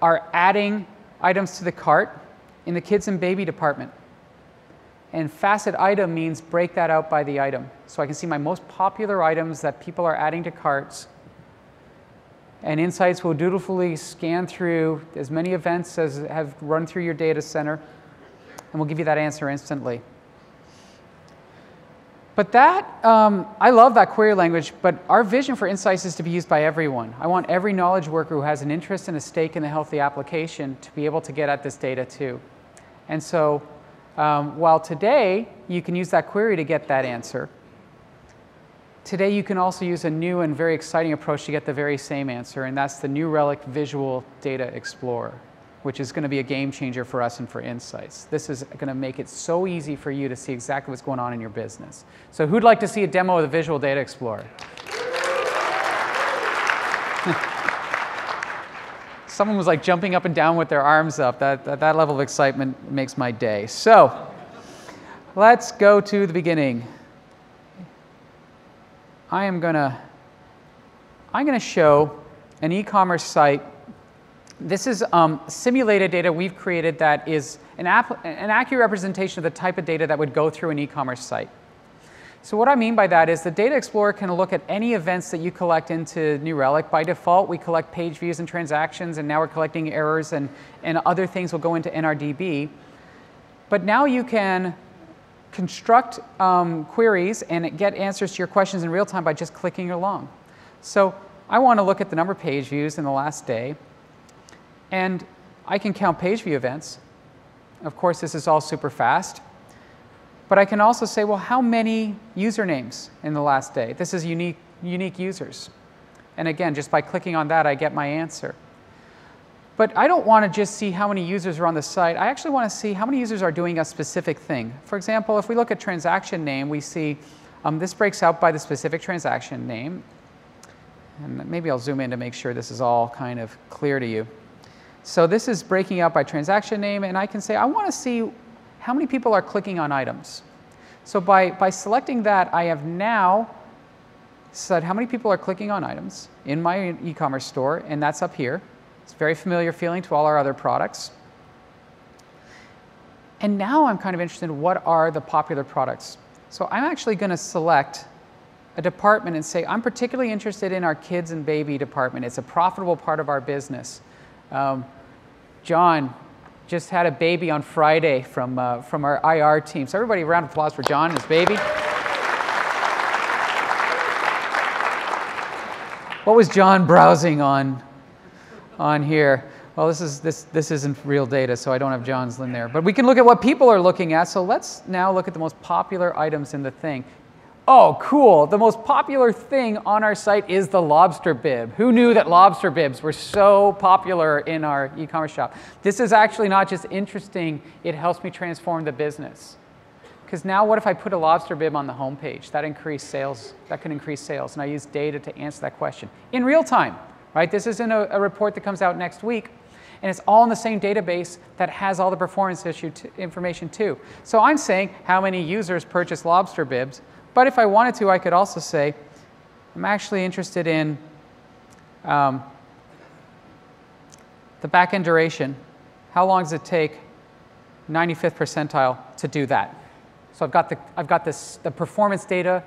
are adding items to the cart in the kids and baby department. And facet item means break that out by the item. So I can see my most popular items that people are adding to carts. And Insights will dutifully scan through as many events as have run through your data center, and we'll give you that answer instantly. But that, I love that query language, but our vision for Insights is to be used by everyone. I want every knowledge worker who has an interest and a stake in the healthy application to be able to get at this data too. And so while today you can use that query to get that answer, today you can also use a new and very exciting approach to get the very same answer, and that's the New Relic Visual Data Explorer, which is going to be a game changer for us and for Insights. This is going to make it so easy for you to see exactly what's going on in your business. So who'd like to see a demo of the Visual Data Explorer? Someone was like jumping up and down with their arms up. That level of excitement makes my day. So let's go to the beginning. I'm gonna show an e-commerce site. This is simulated data we've created that is an accurate representation of the type of data that would go through an e-commerce site. So what I mean by that is the Data Explorer can look at any events that you collect into New Relic. By default, we collect page views and transactions, and now we're collecting errors and other things will go into NRDB. But now you can construct queries and get answers to your questions in real time by just clicking along. So I want to look at the number of page views in the last day, and I can count page view events. Of course, this is all super fast. But I can also say, well, how many usernames in the last day? This is unique users. And again, just by clicking on that, I get my answer. But I don't want to just see how many users are on the site. I actually want to see how many users are doing a specific thing. For example, if we look at transaction name, we see this breaks out by the specific transaction name. And maybe I'll zoom in to make sure this is all kind of clear to you. So this is breaking out by transaction name, and I can say, I want to see how many people are clicking on items. So by selecting that, I have now said how many people are clicking on items in my e-commerce store, and that's up here. It's a very familiar feeling to all our other products. And now I'm kind of interested in what are the popular products. So I'm actually going to select a department and say, I'm particularly interested in our kids and baby department. It's a profitable part of our business. John just had a baby on Friday from our IR team. So everybody, a round of applause for John and his baby. What was John browsing on here? Well, this isn't real data, so I don't have John's in there. But we can look at what people are looking at. So let's now look at the most popular items in the thing. Oh, cool. The most popular thing on our site is the lobster bib. Who knew that lobster bibs were so popular in our e-commerce shop? This is actually not just interesting. It helps me transform the business. Because now what if I put a lobster bib on the homepage? That can increase sales. And I use data to answer that question in real time. Right? This is in a report that comes out next week, and it's all in the same database that has all the performance issue information too. So I'm saying how many users purchase lobster bibs, but if I wanted to, I could also say, I'm actually interested in the back-end duration. How long does it take 95th percentile to do that? So I've got the performance data.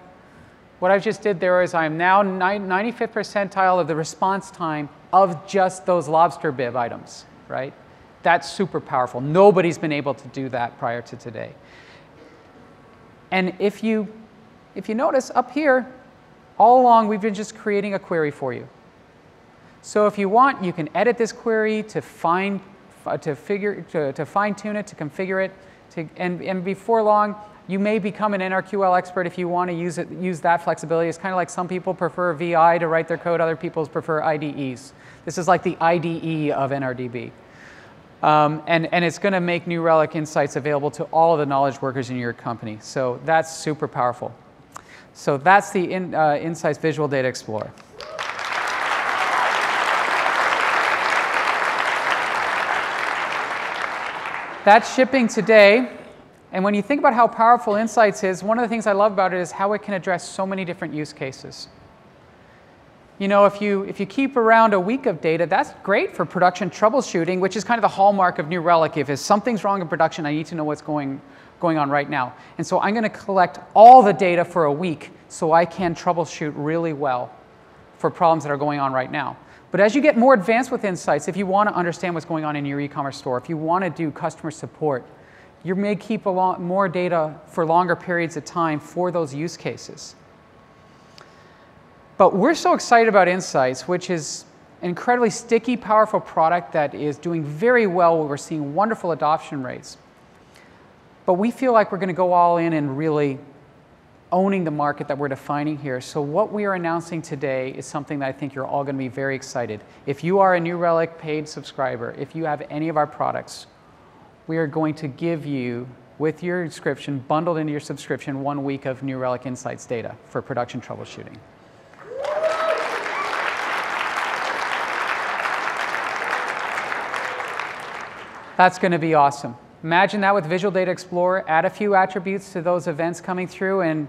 What I just did there is I am now 95th percentile of the response time of just those lobster bib items, right? That's super powerful. Nobody's been able to do that prior to today. And if you notice up here, all along we've been just creating a query for you. So if you want, you can edit this query to fine-tune it, to configure it, and before long, you may become an NRQL expert if you want to use that flexibility. It's kind of like some people prefer VI to write their code, other people prefer IDEs. This is like the IDE of NRDB. And it's going to make New Relic Insights available to all of the knowledge workers in your company. So that's super powerful. So that's the Insights Visual Data Explorer. That's shipping today. And when you think about how powerful Insights is, one of the things I love about it is how it can address so many different use cases. You know, if you keep around a week of data, that's great for production troubleshooting, which is kind of the hallmark of New Relic. If something's wrong in production, I need to know what's going on right now. And so I'm going to collect all the data for a week so I can troubleshoot really well for problems that are going on right now. But as you get more advanced with Insights, if you want to understand what's going on in your e-commerce store, if you want to do customer support, you may keep a lot more data for longer periods of time for those use cases. But we're so excited about Insights, which is an incredibly sticky, powerful product that is doing very well. We're seeing wonderful adoption rates. But we feel like we're going to go all in and really owning the market that we're defining here. So what we are announcing today is something that I think you're all going to be very excited. If you are a New Relic paid subscriber, if you have any of our products, we are going to give you, with your subscription, bundled into your subscription, 1 week of New Relic Insights data for production troubleshooting. That's going to be awesome. Imagine that with Visual Data Explorer. Add a few attributes to those events coming through, and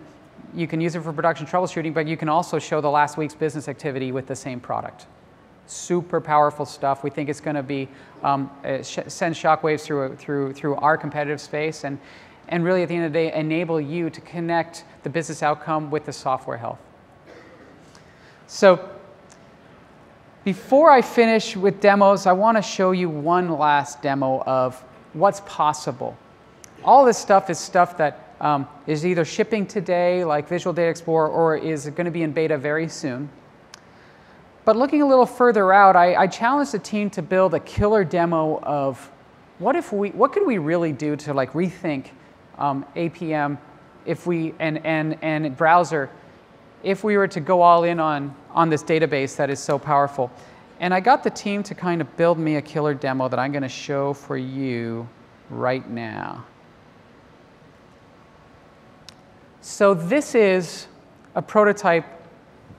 you can use it for production troubleshooting, but you can also show the last week's business activity with the same product. Super powerful stuff. We think it's going to be send shockwaves through our competitive space, and really, at the end of the day, enable you to connect the business outcome with the software health. So before I finish with demos, I want to show you one last demo of what's possible. All this stuff is stuff that is either shipping today, like Visual Data Explorer, or is going to be in beta very soon. But looking a little further out, I challenged the team to build a killer demo of what could we really do to like rethink APM if we and browser if we were to go all in on this database that is so powerful. And I got the team to kind of build me a killer demo that I'm going to show for you right now. So this is a prototype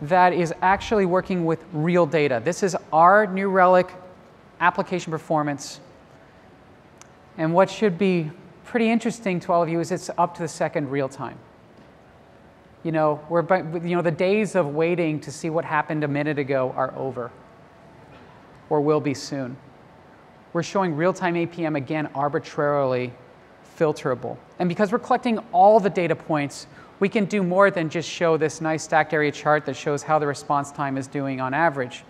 that is actually working with real data. This is our New Relic application performance. And what should be pretty interesting to all of you is it's up to the second real time. You know, the days of waiting to see what happened a minute ago are over, or will be soon. We're showing real-time APM, again, arbitrarily filterable. And because we're collecting all the data points, we can do more than just show this nice stacked area chart that shows how the response time is doing on average.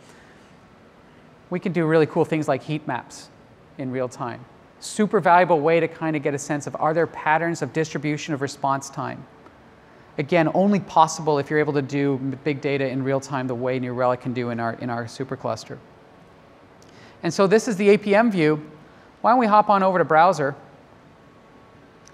We can do really cool things like heat maps in real time. Super valuable way to kind of get a sense of, are there patterns of distribution of response time? Again, only possible if you're able to do big data in real time the way New Relic can do in our supercluster. And so this is the APM view. Why don't we hop on over to browser?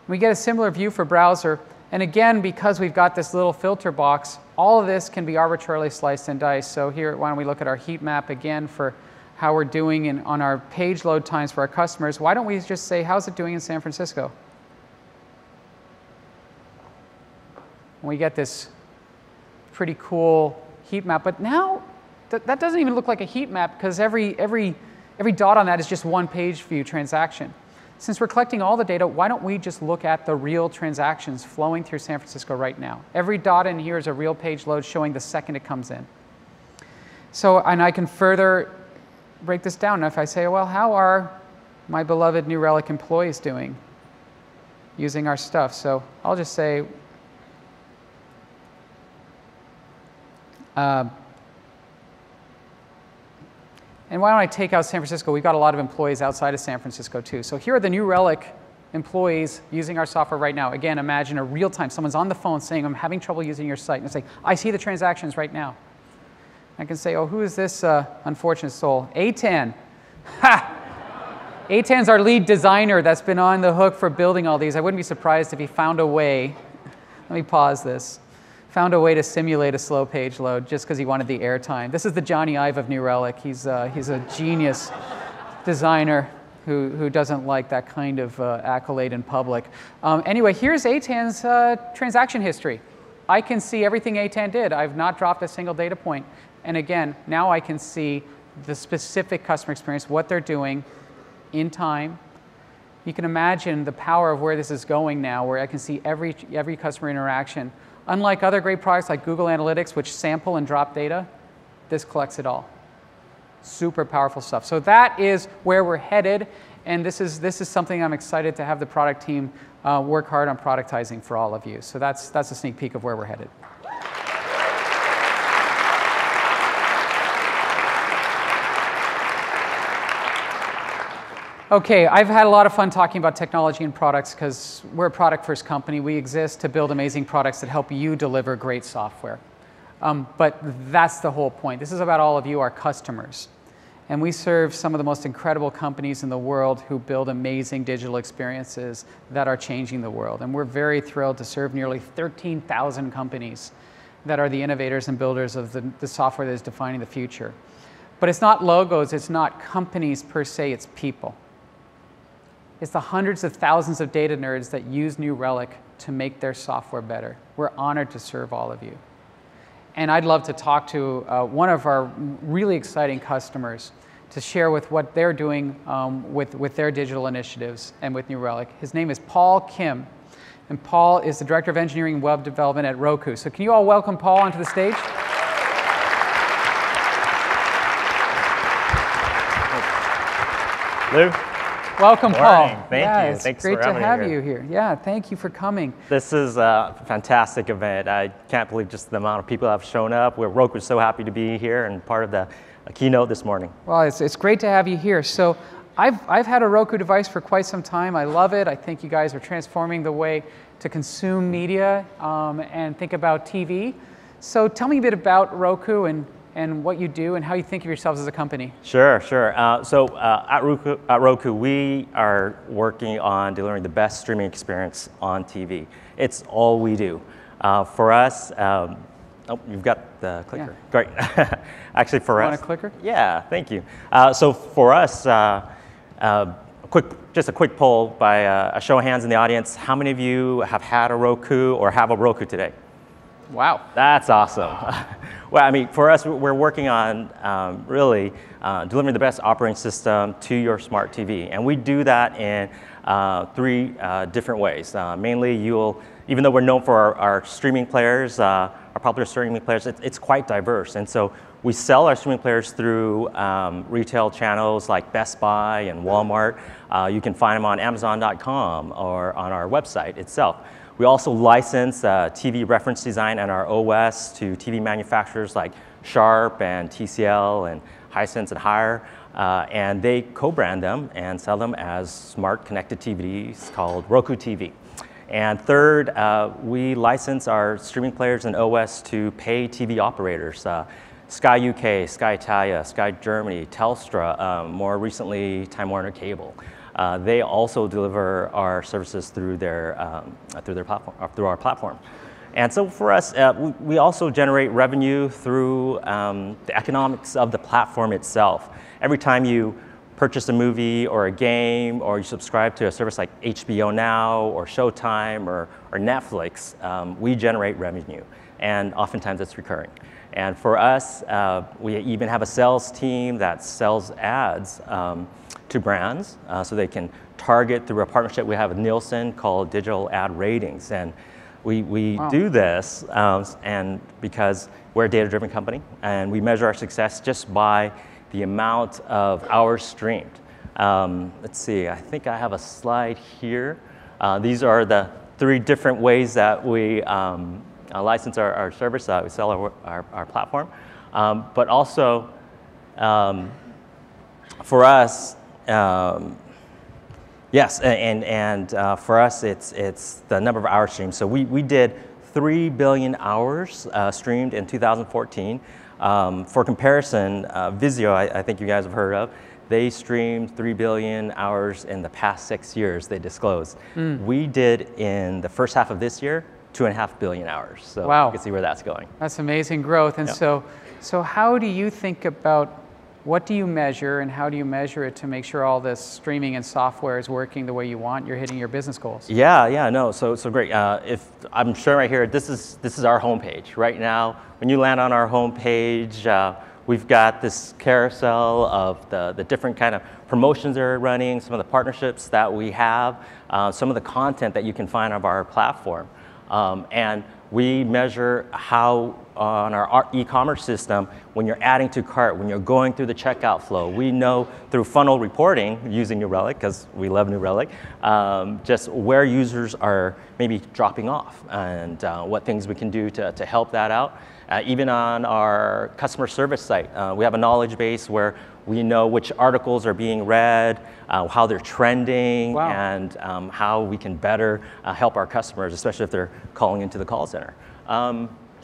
We get a similar view for browser. And again, because we've got this little filter box, all of this can be arbitrarily sliced and diced. So here, why don't we look at our heat map again for how we're doing on our page load times for our customers. Why don't we just say, how's it doing in San Francisco? And we get this pretty cool heat map. But now, that doesn't even look like a heat map because every dot on that is just one page view transaction. Since we're collecting all the data, why don't we just look at the real transactions flowing through San Francisco right now? Every dot in here is a real page load showing the second it comes in. So, and I can further break this down. If I say, well, how are my beloved New Relic employees doing using our stuff? So I'll just say, and why don't I take out San Francisco? We've got a lot of employees outside of San Francisco, too. So here are the New Relic employees using our software right now. Again, imagine a real-time. Someone's on the phone saying, I'm having trouble using your site. And it's like, I see the transactions right now. I can say, oh, who is this unfortunate soul? A10. Ha! A10's our lead designer that's been on the hook for building all these. I wouldn't be surprised if he found a way. Let me pause this. Found a way to simulate a slow page load just because he wanted the airtime. This is the Johnny Ive of New Relic. He's a genius designer who doesn't like that kind of accolade in public. Anyway, here's A10's transaction history. I can see everything A10 did. I've not dropped a single data point. And again, now I can see the specific customer experience, what they're doing in time, you can imagine the power of where this is going now, where I can see every customer interaction. Unlike other great products like Google Analytics, which sample and drop data, this collects it all. Super powerful stuff. So that is where we're headed, and this is something I'm excited to have the product team work hard on productizing for all of you. So that's a sneak peek of where we're headed. Okay, I've had a lot of fun talking about technology and products because we're a product-first company. We exist to build amazing products that help you deliver great software. But that's the whole point. This is about all of you, our customers. And we serve some of the most incredible companies in the world who build amazing digital experiences that are changing the world. And we're very thrilled to serve nearly 13,000 companies that are the innovators and builders of the software that is defining the future. But it's not logos, it's not companies per se, it's people. It's the hundreds of thousands of data nerds that use New Relic to make their software better. We're honored to serve all of you. And I'd love to talk to one of our really exciting customers to share with what they're doing with their digital initiatives and with New Relic. His name is Paul Kim, and Paul is the Director of Engineering and Web Development at Roku. So can you all welcome Paul onto the stage? Lou? Welcome, Paul. Thank you. Thanks for having me. Great to have you here. Yeah, thank you for coming. This is a fantastic event. I can't believe just the amount of people that have shown up. Roku's so happy to be here and part of the keynote this morning. Well, it's great to have you here. So I've had a Roku device for quite some time. I love it. I think you guys are transforming the way to consume media and think about TV. So tell me a bit about Roku and what you do and how you think of yourselves as a company. Sure. At Roku, we are working on delivering the best streaming experience on TV. It's all we do. For us, you've got the clicker. Yeah. Great. Actually, for us. You want a clicker? Yeah, thank you. So for us, just a quick poll by a show of hands in the audience. How many of you have had a Roku or have a Roku today? Wow. That's awesome. Well, I mean, for us, we're working on really delivering the best operating system to your smart TV. And we do that in three different ways. Mainly, even though we're known for our streaming players, our popular streaming players, it's quite diverse. And so we sell our streaming players through retail channels like Best Buy and Walmart. You can find them on Amazon.com or on our website itself. We also license TV reference design and our OS to TV manufacturers like Sharp and TCL and Hisense and Haier, and they co-brand them and sell them as smart connected TVs called Roku TV. And third, we license our streaming players and OS to pay TV operators, Sky UK, Sky Italia, Sky Germany, Telstra, more recently Time Warner Cable. They also deliver our services through our platform, and so for us, we also generate revenue through the economics of the platform itself. Every time you purchase a movie or a game, or you subscribe to a service like HBO Now or Showtime or Netflix, we generate revenue, and oftentimes it's recurring. And for us, we even have a sales team that sells ads to brands so they can target through a partnership we have with Nielsen called Digital Ad Ratings. And we do this and because we're a data-driven company and we measure our success just by the amount of hours streamed. Let's see, I think I have a slide here. These are the three different ways that we license our service, we sell our platform. But also, for us, for us, it's the number of hours streamed. So we did 3 billion hours streamed in 2014. For comparison, Vizio, I think you guys have heard of, they streamed 3 billion hours in the past 6 years, they disclosed. We did in the first half of this year, 2.5 billion hours. So wow. You can see where that's going. That's amazing growth. And yeah. So how do you think about what do you measure and how do you measure it to make sure all this streaming and software is working the way you want, you're hitting your business goals? So great. If I'm showing right here, this is our homepage. Right now, when you land on our homepage, We've got this carousel of the different kind of promotions they're running, some of the partnerships that we have, some of the content that you can find on our platform. And we measure how on our e-commerce system, when you're adding to cart, when you're going through the checkout flow, we know through funnel reporting using New Relic, because we love New Relic, just where users are maybe dropping off and what things we can do to help that out. Even on our customer service site, we have a knowledge base where we know which articles are being read, how they're trending, wow. and how we can better help our customers, especially if they're calling into the call center.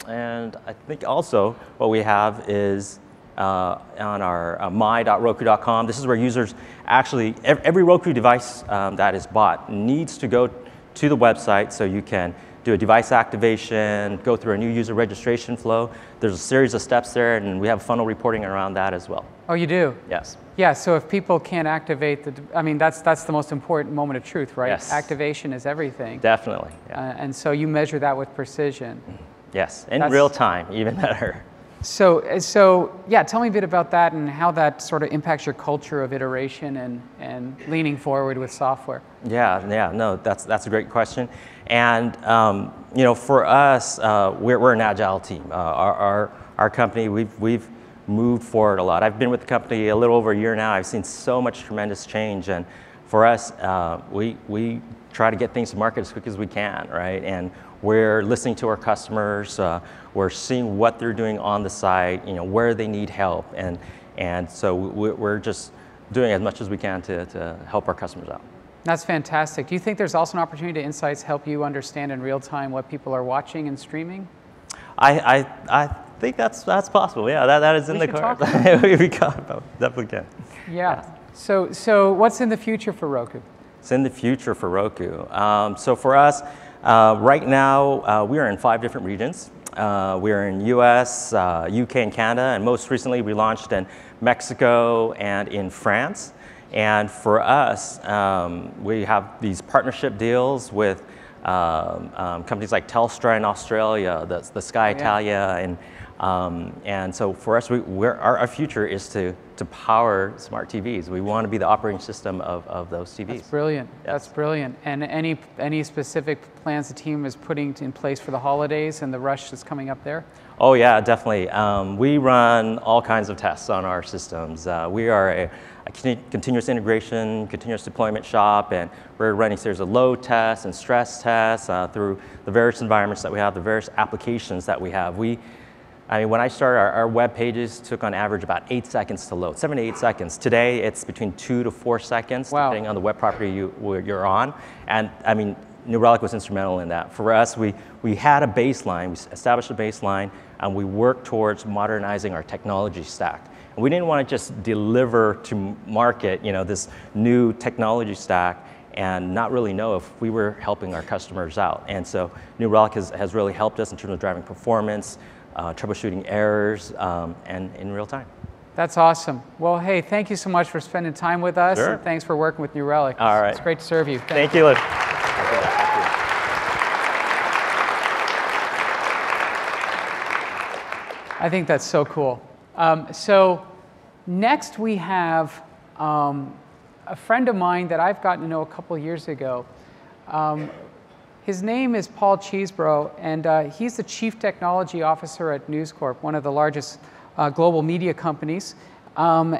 And I think also what we have is on our my.roku.com, this is where users actually, every Roku device that is bought needs to go to the website so you can do a device activation, go through a new user registration flow. There's a series of steps there, and we have funnel reporting around that as well. Oh, you do? Yes. Yeah, so if people can't activate, I mean, that's the most important moment of truth, right? Yes. Activation is everything. Definitely. Yeah. And so you measure that with precision. Yes, in real time, even better. So yeah, tell me a bit about that and how that sort of impacts your culture of iteration and leaning forward with software. Yeah, no, that's a great question. And you know, for us, we're an agile team. Our company, we've moved forward a lot. I've been with the company a little over a year now. I've seen so much tremendous change, and for us, we try to get things to market as quick as we can, right? And we're listening to our customers. We're seeing what they're doing on the site, you know, where they need help, and so we're just doing as much as we can to help our customers out. That's fantastic. Do you think there's also an opportunity to Insights help you understand in real time what people are watching and streaming? I think that's possible. Yeah, that is in the cards. We definitely can. Yeah. So what's in the future for Roku? It's in the future for Roku. So for us, right now, we are in 5 different regions. We are in US, UK, and Canada, and most recently we launched in Mexico and in France. And for us, we have these partnership deals with companies like Telstra in Australia, the Sky Italia, and so for us, our future is to power smart TVs. We want to be the operating system of those TVs. That's brilliant. Yes. That's brilliant. And any specific plans the team is putting in place for the holidays and the rush that's coming up there? Oh yeah, definitely. We run all kinds of tests on our systems. We are a continuous integration, continuous deployment shop, and we're running series of load tests and stress tests through the various environments that we have, the various applications that we have. I mean, when I started, our web pages took on average about 8 seconds to load, 7 to 8 seconds. Today, it's between 2 to 4 seconds, wow. depending on the web property you're on. And I mean, New Relic was instrumental in that. For us, we had a baseline, we established a baseline, and we worked towards modernizing our technology stack. And we didn't want to just deliver to market, you know, this new technology stack and not really know if we were helping our customers out. And so New Relic has really helped us in terms of driving performance, troubleshooting errors, and in real time. That's awesome. Well, hey, thank you so much for spending time with us. Sure. And thanks for working with New Relic. All right. It's great to serve you. Thank you. Liz. I think that's so cool. So next we have a friend of mine that I've gotten to know a couple years ago. His name is Paul Cheesebrough, and he's the Chief Technology Officer at News Corp, one of the largest global media companies. Paul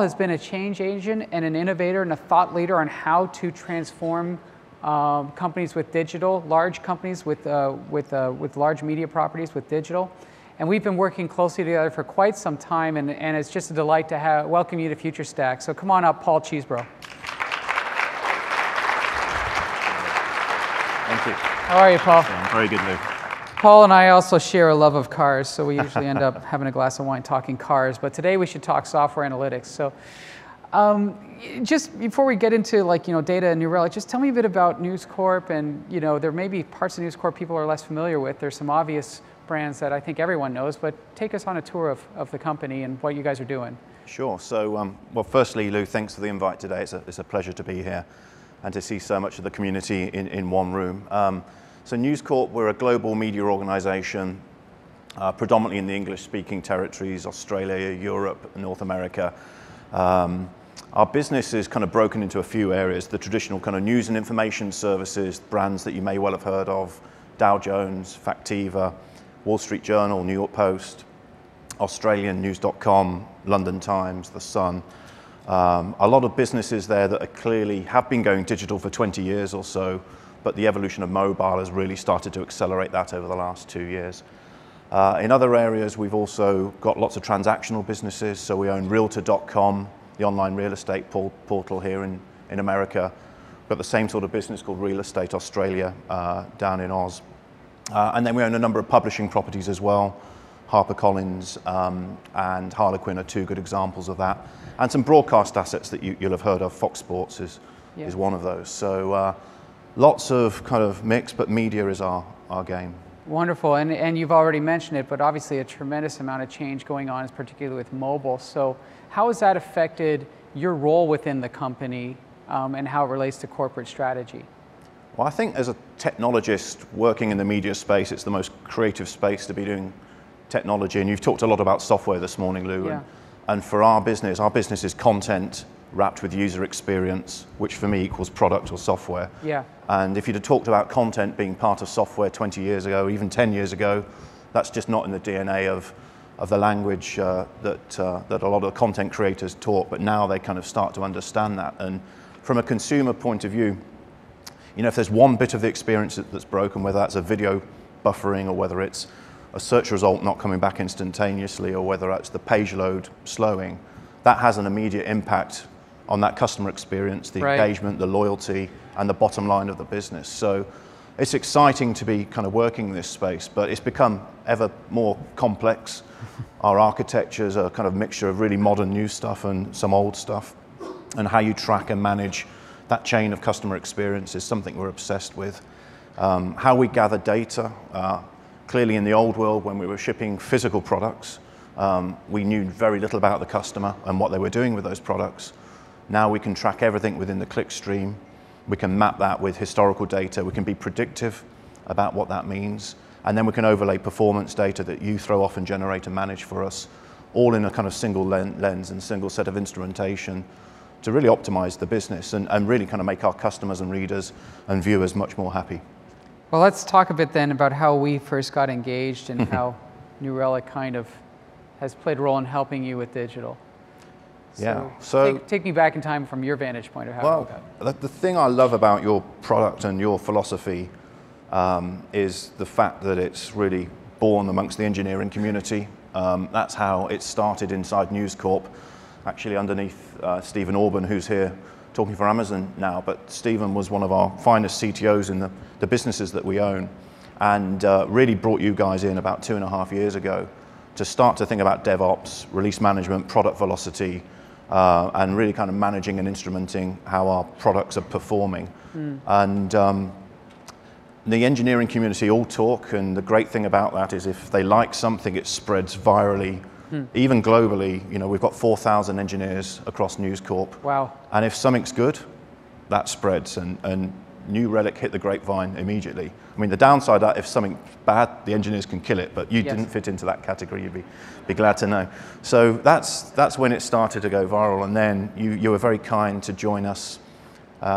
has been a change agent and an innovator and a thought leader on how to transform companies with digital, large companies with large media properties with digital. And we've been working closely together for quite some time, and it's just a delight to welcome you to FutureStack. So come on up, Paul Cheesebrough. How are you, Paul? Yeah, I'm very good, Lou. Paul and I also share a love of cars, so we usually end up having a glass of wine talking cars, but today we should talk software analytics. So just before we get into, like, you know, data and New Relic, just tell me a bit about News Corp, and, you know, there may be parts of News Corp people are less familiar with. There's some obvious brands that I think everyone knows, but take us on a tour of the company and what you guys are doing. Sure. So, well, firstly, Lou, thanks for the invite today. It's a pleasure to be here and to see so much of the community in one room. So News Corp, we're a global media organization predominantly in the English-speaking territories, Australia, Europe, North America. Our business is kind of broken into a few areas, the traditional kind of news and information services, brands that you may well have heard of, Dow Jones, Factiva, Wall Street Journal, New York Post, Australian News.com, London Times, The Sun. A lot of businesses there that are clearly have been going digital for 20 years or so, but the evolution of mobile has really started to accelerate that over the last 2 years. In other areas, we've also got lots of transactional businesses. So we own Realtor.com, the online real estate portal here in America. We've got the same sort of business called Real Estate Australia down in Oz. And then we own a number of publishing properties as well. HarperCollins and Harlequin are two good examples of that. And some broadcast assets that you'll have heard of. Fox Sports is one of those. So lots of kind of mix, but media is our game. Wonderful, and you've already mentioned it, but obviously a tremendous amount of change going on, particularly with mobile. So how has that affected your role within the company and how it relates to corporate strategy? Well, I think as a technologist working in the media space, it's the most creative space to be doing technology. And you've talked a lot about software this morning, Lou. Yeah. And for our business is content wrapped with user experience, which for me equals product or software. Yeah. And if you'd have talked about content being part of software 20 years ago, even 10 years ago, that's just not in the DNA of the language that a lot of content creators taught, but now they kind of start to understand that. And from a consumer point of view, you know, if there's one bit of the experience that's broken, whether that's a video buffering or whether it's a search result not coming back instantaneously or whether that's the page load slowing, that has an immediate impact on that customer experience, the engagement, the loyalty, and the bottom line of the business. So it's exciting to be kind of working in this space, but it's become ever more complex. Our architectures are kind of a mixture of really modern new stuff and some old stuff, and how you track and manage that chain of customer experience is something we're obsessed with. How we gather data, clearly in the old world when we were shipping physical products, we knew very little about the customer and what they were doing with those products. Now we can track everything within the click stream. We can map that with historical data. We can be predictive about what that means. And then we can overlay performance data that you throw off and generate and manage for us, all in a kind of single lens and single set of instrumentation to really optimize the business and really kind of make our customers and readers and viewers much more happy. Well, let's talk a bit then about how we first got engaged and how New Relic kind of has played a role in helping you with digital. Yeah. So take me back in time from your vantage point of how you got. Well, the thing I love about your product and your philosophy is the fact that it's really born amongst the engineering community. That's how it started inside News Corp, actually underneath Stephen Orban, who's here talking for Amazon now. But Stephen was one of our finest CTOs in the businesses that we own, and really brought you guys in about 2.5 years ago to start to think about DevOps, release management, product velocity, and really kind of managing and instrumenting how our products are performing. Mm. And the engineering community all talk, and the great thing about that is if they like something, it spreads virally, even globally. You know, we've got 4,000 engineers across News Corp. Wow. And if something's good, that spreads, and New Relic hit the grapevine immediately. I mean, the downside that if something bad, the engineers can kill it, but you didn't fit into that category, you'd be glad to know. So that's when it started to go viral, and then you were very kind to join us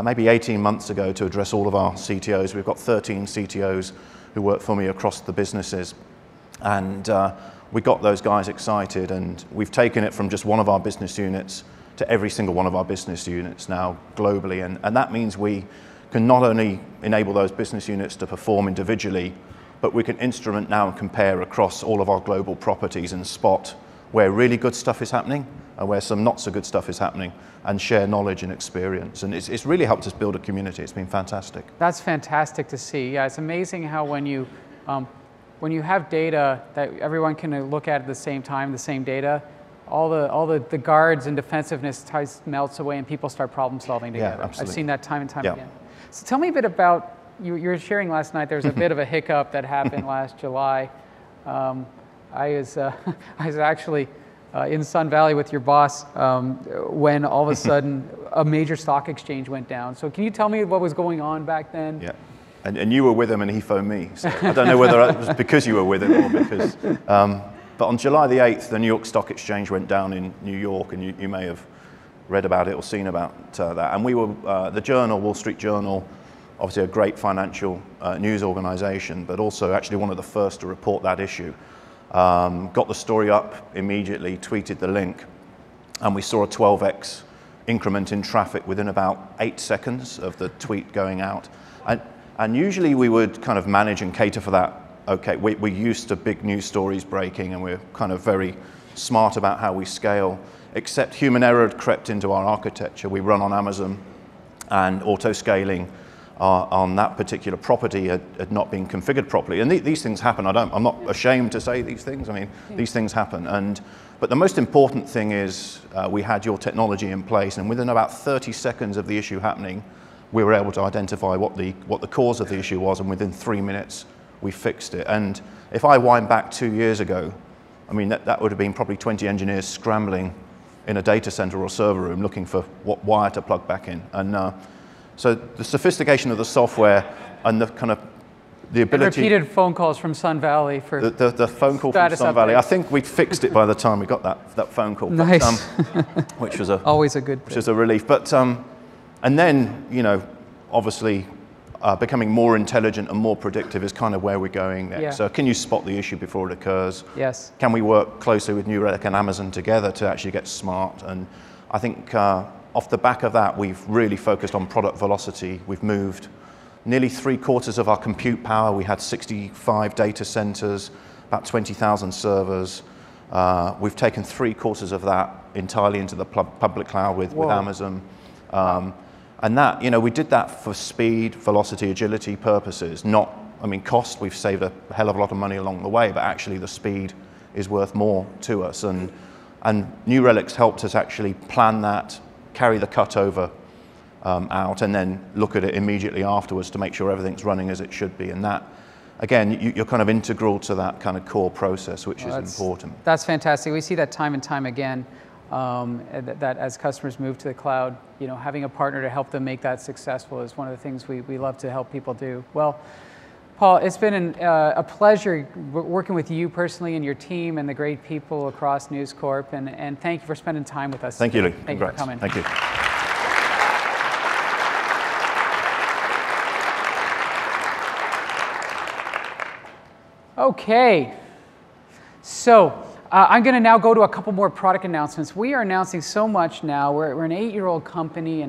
maybe 18 months ago to address all of our CTOs. We've got 13 CTOs who work for me across the businesses, and we got those guys excited, and we've taken it from just one of our business units to every single one of our business units now globally, and that means we can not only enable those business units to perform individually, but we can instrument now and compare across all of our global properties and spot where really good stuff is happening and where some not so good stuff is happening, and share knowledge and experience. And it's really helped us build a community. It's been fantastic. That's fantastic to see. Yeah, it's amazing how when you have data that everyone can look at the same time, the same data, all the guards and defensiveness melts away and people start problem solving together. Yeah, absolutely. I've seen that time and time again. So tell me a bit about, you were sharing last night, there was a bit of a hiccup that happened last July. I was actually in Sun Valley with your boss when all of a sudden a major stock exchange went down. So can you tell me what was going on back then? Yeah. And you were with him and he phoned me. So I don't know whether it was because you were with him or because... but on July the 8th, the New York Stock Exchange went down in New York, and you may have read about it or seen about that. And we were, the Journal, Wall Street Journal, obviously a great financial news organization, but also actually one of the first to report that issue. Got the story up immediately, tweeted the link, and we saw a 12x increment in traffic within about 8 seconds of the tweet going out. And usually we would kind of manage and cater for that. Okay, we're used to big news stories breaking, and we're kind of very smart about how we scale, except human error had crept into our architecture. We run on Amazon, and auto-scaling on that particular property had not been configured properly. And these things happen. I'm not ashamed to say these things. I mean, these things happen. But the most important thing is we had your technology in place, and within about 30 seconds of the issue happening, we were able to identify what the cause of the issue was, and within 3 minutes, we fixed it. And if I wind back 2 years ago, I mean, that would have been probably 20 engineers scrambling in a data center or server room looking for what wire to plug back in. And so the sophistication of the software and the kind of the ability... And repeated phone calls from Sun Valley for... The phone call from Sun Valley. I think we'd fixed it by the time we got that phone call. Nice. Which was always a good thing. Which was a relief. But, and then, you know, obviously... becoming more intelligent and more predictive is kind of where we're going next. Yeah. So can you spot the issue before it occurs? Yes. Can we work closely with New Relic and Amazon together to actually get smart? And I think off the back of that, we've really focused on product velocity. We've moved nearly 3/4 of our compute power. We had 65 data centers, about 20,000 servers. We've taken 3/4 of that entirely into the public cloud with Amazon. And that, you know, we did that for speed, velocity, agility purposes, not, I mean, cost, we've saved a hell of a lot of money along the way, but actually the speed is worth more to us. And New Relic's helped us actually plan that, carry the cutover out, and then look at it immediately afterwards to make sure everything's running as it should be. And that, again, you're kind of integral to that kind of core process, which is important. That's fantastic. We see that time and time again. That as customers move to the cloud, you know, having a partner to help them make that successful is one of the things we love to help people do. Well, Paul, it's been a pleasure working with you personally and your team and the great people across News Corp, and thank you for spending time with us. Thank you, Luke. Thank you for coming. Thank you. Okay, so. I'm going to now go to a couple more product announcements. We are announcing so much now. We're an 8-year-old company,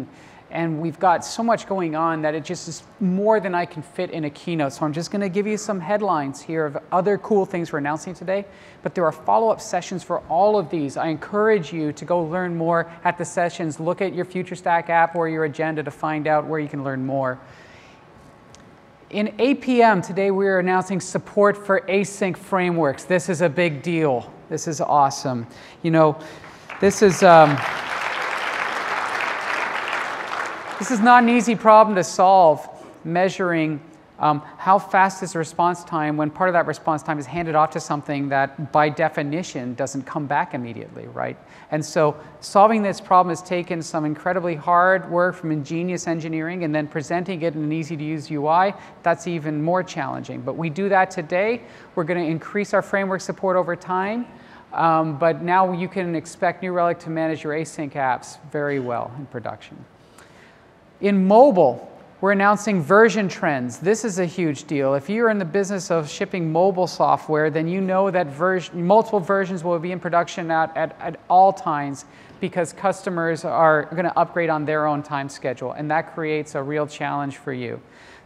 and we've got so much going on that it just is more than I can fit in a keynote. So I'm just going to give you some headlines here of other cool things we're announcing today. But there are follow-up sessions for all of these. I encourage you to go learn more at the sessions. Look at your FutureStack app or your agenda to find out where you can learn more. In APM today, we are announcing support for async frameworks. This is a big deal. This is awesome. You know, this is not an easy problem to solve, measuring how fast is the response time when part of that response time is handed off to something that by definition doesn't come back immediately, right? And so solving this problem has taken some incredibly hard work from ingenious engineering, and then presenting it in an easy to use UI, that's even more challenging. But we do that today. We're going to increase our framework support over time. But now you can expect New Relic to manage your async apps very well in production. In mobile, we're announcing version trends. This is a huge deal. If you're in the business of shipping mobile software, then you know that multiple versions will be in production at all times, because customers are going to upgrade on their own time schedule, and that creates a real challenge for you.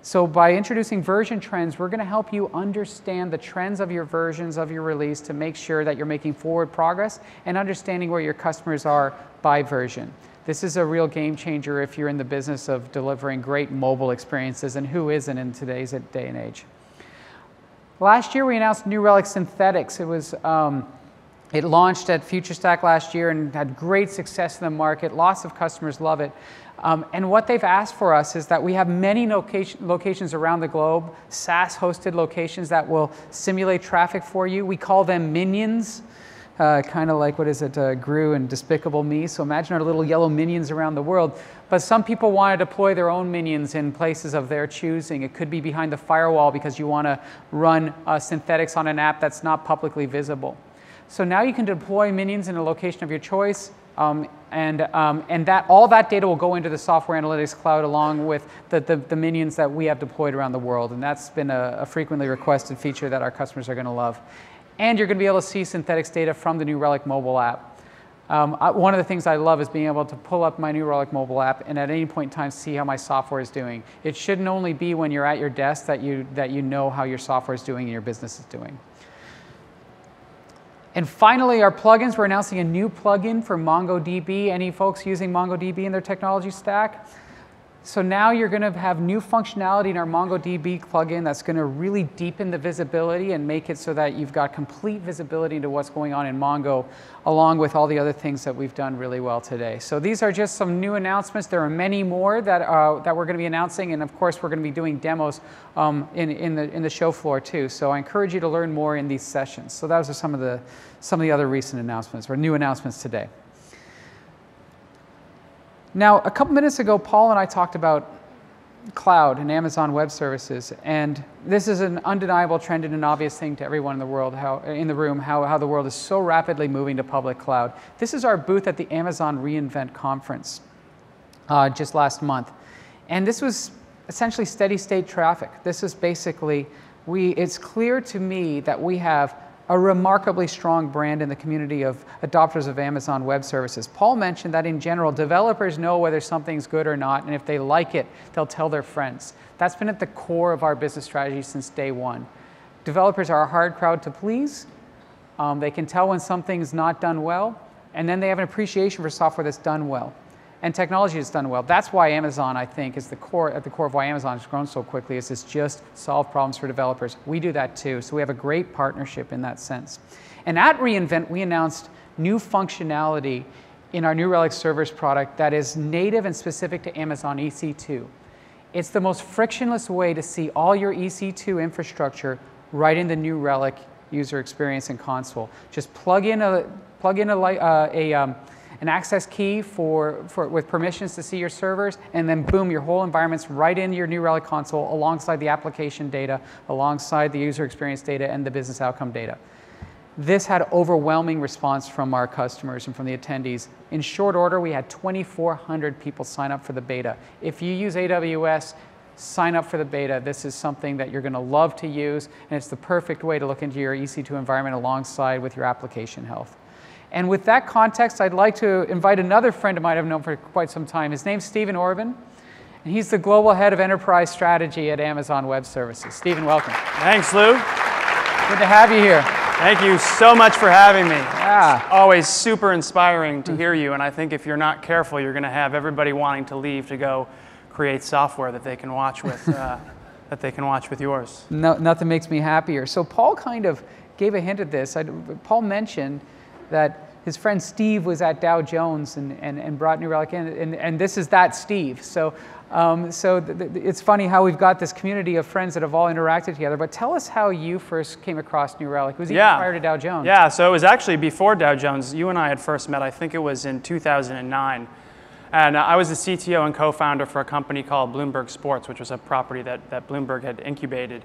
So by introducing version trends, we're going to help you understand the trends of your versions of your release to make sure that you're making forward progress and understanding where your customers are by version. This is a real game changer if you're in the business of delivering great mobile experiences, and who isn't in today's day and age. Last year, we announced New Relic Synthetics. It launched at FutureStack last year and had great success in the market. Lots of customers love it. And what they've asked for us is that we have many locations around the globe, SaaS-hosted locations that will simulate traffic for you. We call them minions. kind of like, what is it, Gru and Despicable Me. So imagine our little yellow minions around the world. But some people want to deploy their own minions in places of their choosing. It could be behind the firewall because you want to run synthetics on an app that's not publicly visible. So now you can deploy minions in a location of your choice, and that all that data will go into the software analytics cloud along with the minions that we have deployed around the world. And that's been a frequently requested feature that our customers are going to love. And you're going to be able to see synthetics data from the New Relic mobile app. One of the things I love is being able to pull up my New Relic mobile app and at any point in time see how my software is doing. It shouldn't only be when you're at your desk that you know how your software is doing and your business is doing. And finally, our plugins. We're announcing a new plugin for MongoDB. Any folks using MongoDB in their technology stack? So now you're going to have new functionality in our MongoDB plugin that's going to really deepen the visibility and make it so that you've got complete visibility into what's going on in Mongo, along with all the other things that we've done really well today. So these are just some new announcements. There are many more that we're going to be announcing, and of course, we're going to be doing demos in the show floor too. So I encourage you to learn more in these sessions. So those are some of the other recent announcements or new announcements today. Now, a couple minutes ago, Paul and I talked about cloud and Amazon Web Services, and this is an undeniable trend and an obvious thing to everyone in the world, how the world is so rapidly moving to public cloud. This is our booth at the Amazon reInvent conference just last month, and this was essentially steady-state traffic. This is basically, it's clear to me that we have a remarkably strong brand in the community of adopters of Amazon Web Services. Paul mentioned that in general, developers know whether something's good or not, and if they like it, they'll tell their friends. That's been at the core of our business strategy since day one. Developers are a hard crowd to please. They can tell when something's not done well, and then they have an appreciation for software that's done well, and technology that's done well. That's why Amazon, I think, is at the core of why Amazon has grown so quickly, is it's just solve problems for developers. We do that too, so we have a great partnership in that sense. And at reInvent, we announced new functionality in our New Relic servers product that is native and specific to Amazon EC2. It's the most frictionless way to see all your EC2 infrastructure right in the New Relic user experience and console. Just plug in an access key with permissions to see your servers, and then boom, your whole environment's right in your New Relic console alongside the application data, alongside the user experience data, and the business outcome data. This had overwhelming response from our customers and from the attendees. In short order, we had 2,400 people sign up for the beta. If you use AWS, sign up for the beta. This is something that you're going to love to use, and it's the perfect way to look into your EC2 environment alongside with your application health. And with that context, I'd like to invite another friend of mine I've known for quite some time. His name's Stephen Orban, and he's the global head of enterprise strategy at Amazon Web Services. Stephen, welcome. Thanks, Lou. Good to have you here. Thank you so much for having me. Yeah. It's always super inspiring to hear you, and I think if you're not careful, you're going to have everybody wanting to leave to go create software that they can watch with, that they can watch with yours. No, nothing makes me happier. So Paul kind of gave a hint at this. Paul mentioned that his friend Steve was at Dow Jones and brought New Relic in, and this is that Steve. So, it's funny how we've got this community of friends that have all interacted together. But tell us how you first came across New Relic. Was it even prior to Dow Jones? Yeah, so it was actually before Dow Jones. You and I had first met, I think it was in 2009. And I was the CTO and co-founder for a company called Bloomberg Sports, which was a property that Bloomberg had incubated.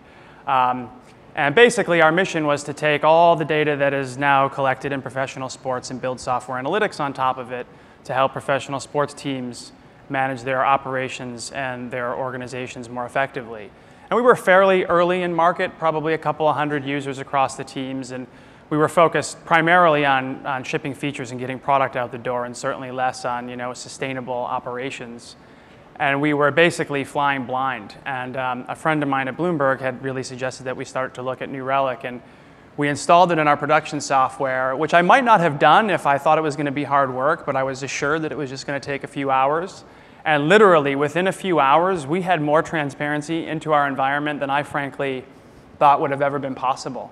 And basically, our mission was to take all the data that is now collected in professional sports and build software analytics on top of it to help professional sports teams manage their operations and their organizations more effectively. And we were fairly early in market, probably a couple of hundred users across the teams, and we were focused primarily on shipping features and getting product out the door, and certainly less on, you know, sustainable operations. And we were basically flying blind. And a friend of mine at Bloomberg had really suggested that we start to look at New Relic. And we installed it in our production software, which I might not have done if I thought it was going to be hard work, but I was assured that it was just going to take a few hours. And literally, within a few hours, we had more transparency into our environment than I frankly thought would have ever been possible.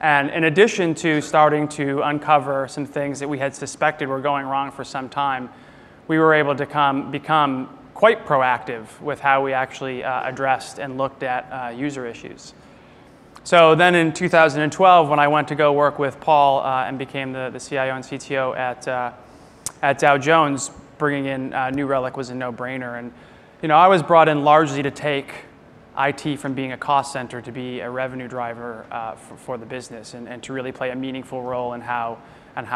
And in addition to starting to uncover some things that we had suspected were going wrong for some time, we were able to become quite proactive with how we actually addressed and looked at user issues. So then in 2012, when I went to go work with Paul and became the CIO and CTO at Dow Jones, bringing in New Relic was a no-brainer. And you know, I was brought in largely to take IT from being a cost center to be a revenue driver for the business, and to really play a meaningful role in how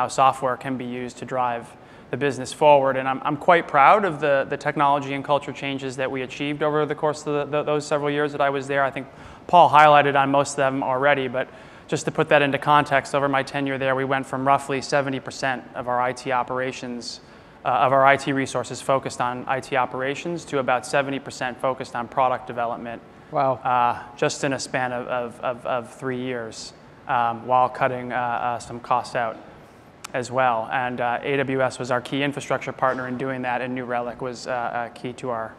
software can be used to drive the business forward. And I'm quite proud of the technology and culture changes that we achieved over the course of those several years that I was there. I think Paul highlighted on most of them already, but just to put that into context, over my tenure there, we went from roughly 70% of our IT operations, of our IT resources focused on IT operations, to about 70% focused on product development. Wow. Just in a span of 3 years, while cutting some costs out as well. And AWS was our key infrastructure partner in doing that, and New Relic was key to our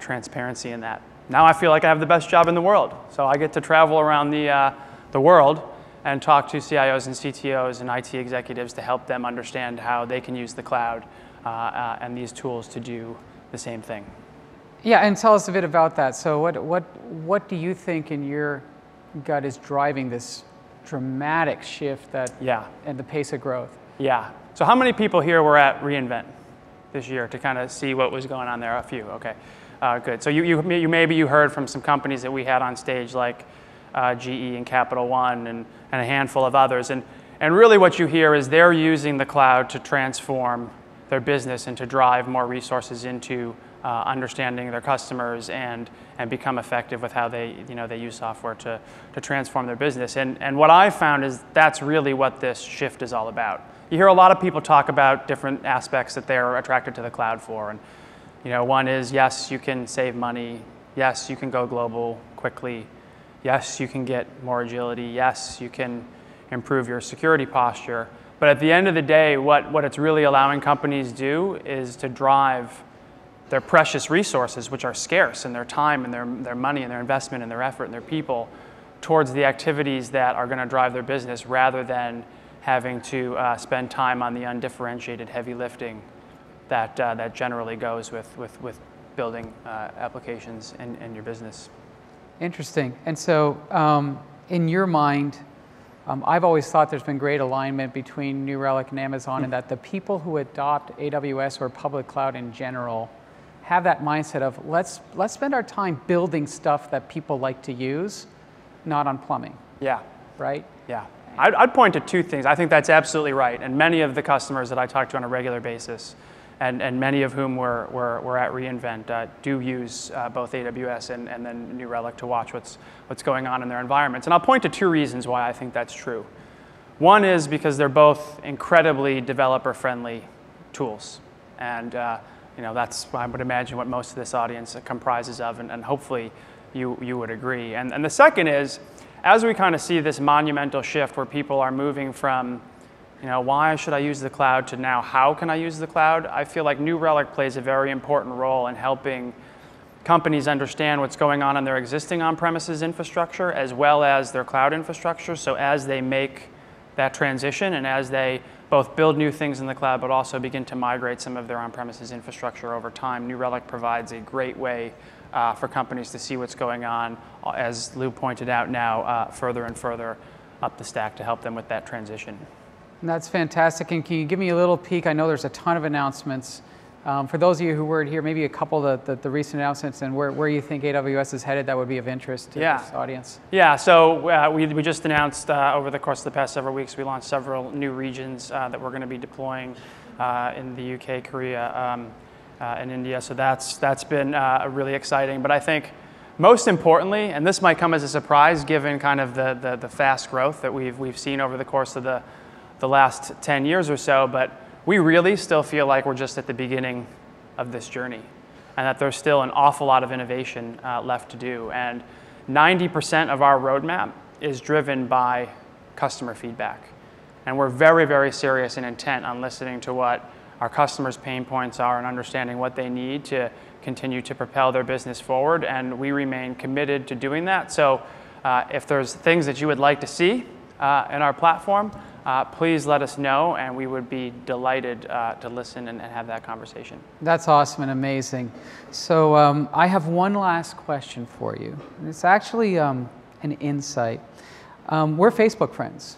transparency in that. Now I feel like I have the best job in the world. So I get to travel around the world and talk to CIOs and CTOs and IT executives to help them understand how they can use the cloud and these tools to do the same thing. Yeah, and tell us a bit about that. So what do you think in your gut is driving this dramatic shift that and the pace of growth? Yeah. So how many people here were at reInvent this year to kind of see what was going on there? A few, okay. Good. So you maybe you heard from some companies that we had on stage, like GE and Capital One and a handful of others. And really what you hear is they're using the cloud to transform their business and to drive more resources into understanding their customers and become effective with how they use software to transform their business. And what I found is that's really what this shift is all about. You hear a lot of people talk about different aspects that they're attracted to the cloud for. And you know, one is, yes, you can save money. Yes, you can go global quickly. Yes, you can get more agility. Yes, you can improve your security posture. But at the end of the day, what it's really allowing companies do is to drive their precious resources, which are scarce, and their time and their money and their investment and their effort and their people, towards the activities that are going to drive their business, rather than having to spend time on the undifferentiated heavy lifting that that generally goes with building applications in your business. Interesting. And so, in your mind, I've always thought there's been great alignment between New Relic and Amazon, and that the people who adopt AWS or public cloud in general have that mindset of let's spend our time building stuff that people like to use, not on plumbing. Yeah. Right? Yeah. I'd point to two things. I think that's absolutely right, and many of the customers that I talk to on a regular basis, and many of whom were at reInvent, do use both AWS and then New Relic to watch what's going on in their environments. And I'll point to two reasons why I think that's true. One is because they're both incredibly developer-friendly tools. And you know, that's, I would imagine, what most of this audience comprises of, and hopefully you would agree. And the second is, as we kind of see this monumental shift where people are moving from, you know, why should I use the cloud to now how can I use the cloud? I feel like New Relic plays a very important role in helping companies understand what's going on in their existing on-premises infrastructure as well as their cloud infrastructure. So as they make that transition and as they both build new things in the cloud but also begin to migrate some of their on-premises infrastructure over time, New Relic provides a great way for companies to see what's going on, as Lou pointed out now, further and further up the stack to help them with that transition. And that's fantastic. And can you give me a little peek? I know there's a ton of announcements. For those of you who weren't here, maybe a couple of the recent announcements and where you think AWS is headed that would be of interest to this audience. Yeah, so we just announced over the course of the past several weeks, we launched several new regions that we're going to be deploying in the UK, Korea, and India. So that's been really exciting. But I think most importantly, and this might come as a surprise given kind of the fast growth that we've seen over the course of the last 10 years or so, but we really still feel like we're just at the beginning of this journey and that there's still an awful lot of innovation left to do. And 90% of our roadmap is driven by customer feedback. And we're very, very serious and intent on listening to what our customers' pain points are and understanding what they need to continue to propel their business forward. And we remain committed to doing that. So if there's things that you would like to see in our platform, please let us know, and we would be delighted to listen and have that conversation. That's awesome and amazing. So I have one last question for you. And it's actually an insight. We're Facebook friends,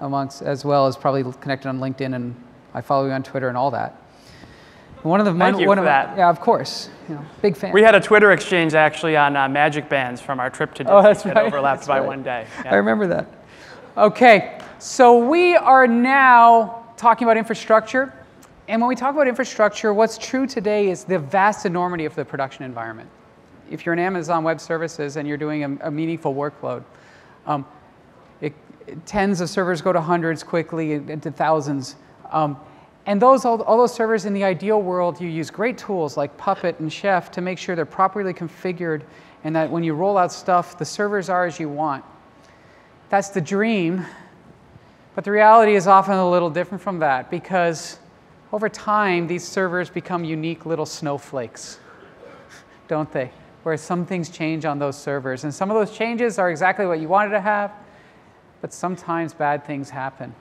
amongst, as well as probably connected on LinkedIn, and I follow you on Twitter and all that. One of the Thank you for that. Yeah, of course. You know, big fan. We had a Twitter exchange actually on magic bands from our trip to Disney. Oh, that's right. That overlapped by one day. Yeah. I remember that. Okay, so we are now talking about infrastructure. And when we talk about infrastructure, what's true today is the vast enormity of the production environment. If you're in Amazon Web Services and you're doing a meaningful workload, tens of servers go to hundreds quickly and to thousands. And those, all those servers in the ideal world, you use great tools like Puppet and Chef to make sure they're properly configured and that when you roll out stuff, the servers are as you want. That's the dream, but the reality is often a little different from that because over time, these servers become unique little snowflakes, don't they? Where some things change on those servers, and some of those changes are exactly what you wanted to have, but sometimes bad things happen.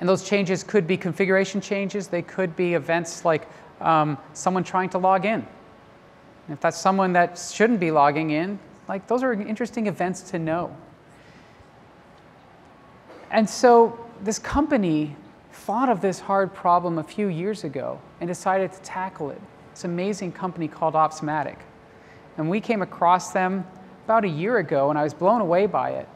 And those changes could be configuration changes. They could be events like someone trying to log in. And if that's someone that shouldn't be logging in, like those are interesting events to know. And so this company thought of this hard problem a few years ago and decided to tackle it. It's an amazing company called Opsmatic. And we came across them about a year ago, and I was blown away by it.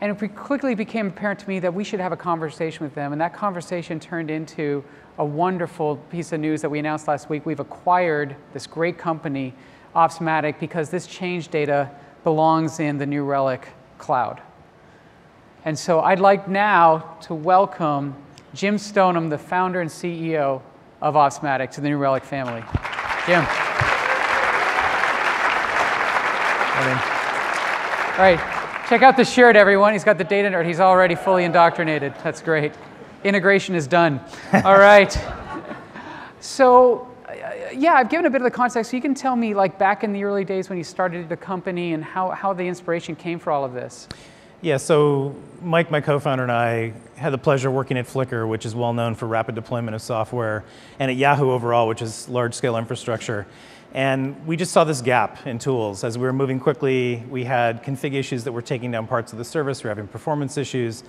And it quickly became apparent to me that we should have a conversation with them, and that conversation turned into a wonderful piece of news that we announced last week. We've acquired this great company, Opsmatic, because this change data belongs in the New Relic cloud. And so I'd like now to welcome Jim Stoneham, the founder and CEO of Opsmatic, to the New Relic family. Jim. All right. Check out the shirt, everyone. He's got the data nerd. He's already fully indoctrinated. That's great. Integration is done. All right. So, yeah, I've given a bit of the context. So you can tell me, like, back in the early days when you started the company and how the inspiration came for all of this. Yeah, so Mike, my co-founder, and I had the pleasure of working at Flickr, which is well known for rapid deployment of software, and at Yahoo overall, which is large-scale infrastructure. And we just saw this gap in tools. As we were moving quickly, we had config issues that were taking down parts of the service. We were having performance issues.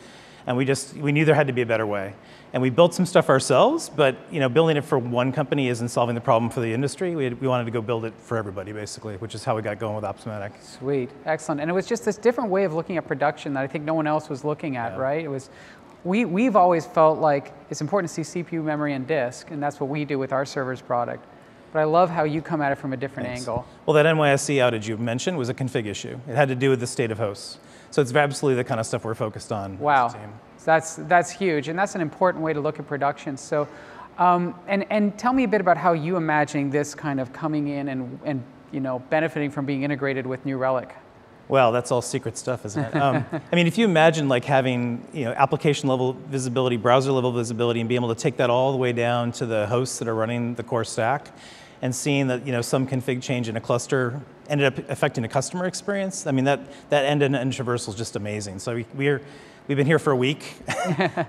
And we knew there had to be a better way. And we built some stuff ourselves, but building it for one company isn't solving the problem for the industry. We wanted to go build it for everybody, basically, which is how we got going with Opsmatic. Sweet, excellent. And it was just this different way of looking at production that I think no one else was looking at, right? It was, we've always felt like it's important to see CPU, memory, and disk, and that's what we do with our servers product. But I love how you come at it from a different angle. Well, that NYSE outage you mentioned was a config issue. It had to do with the state of hosts. So it's absolutely the kind of stuff we're focused on. Wow, as a team. That's huge, and that's an important way to look at production. So, and tell me a bit about how you imagine this kind of coming in and benefiting from being integrated with New Relic. Well, that's all secret stuff, isn't it? I mean, if you imagine like having application level visibility, browser level visibility, and being able to take that all the way down to the hosts that are running the core stack, and seeing that some config change in a cluster ended up affecting a customer experience. I mean, that end-to-end traversal is just amazing. So we've been here for a week,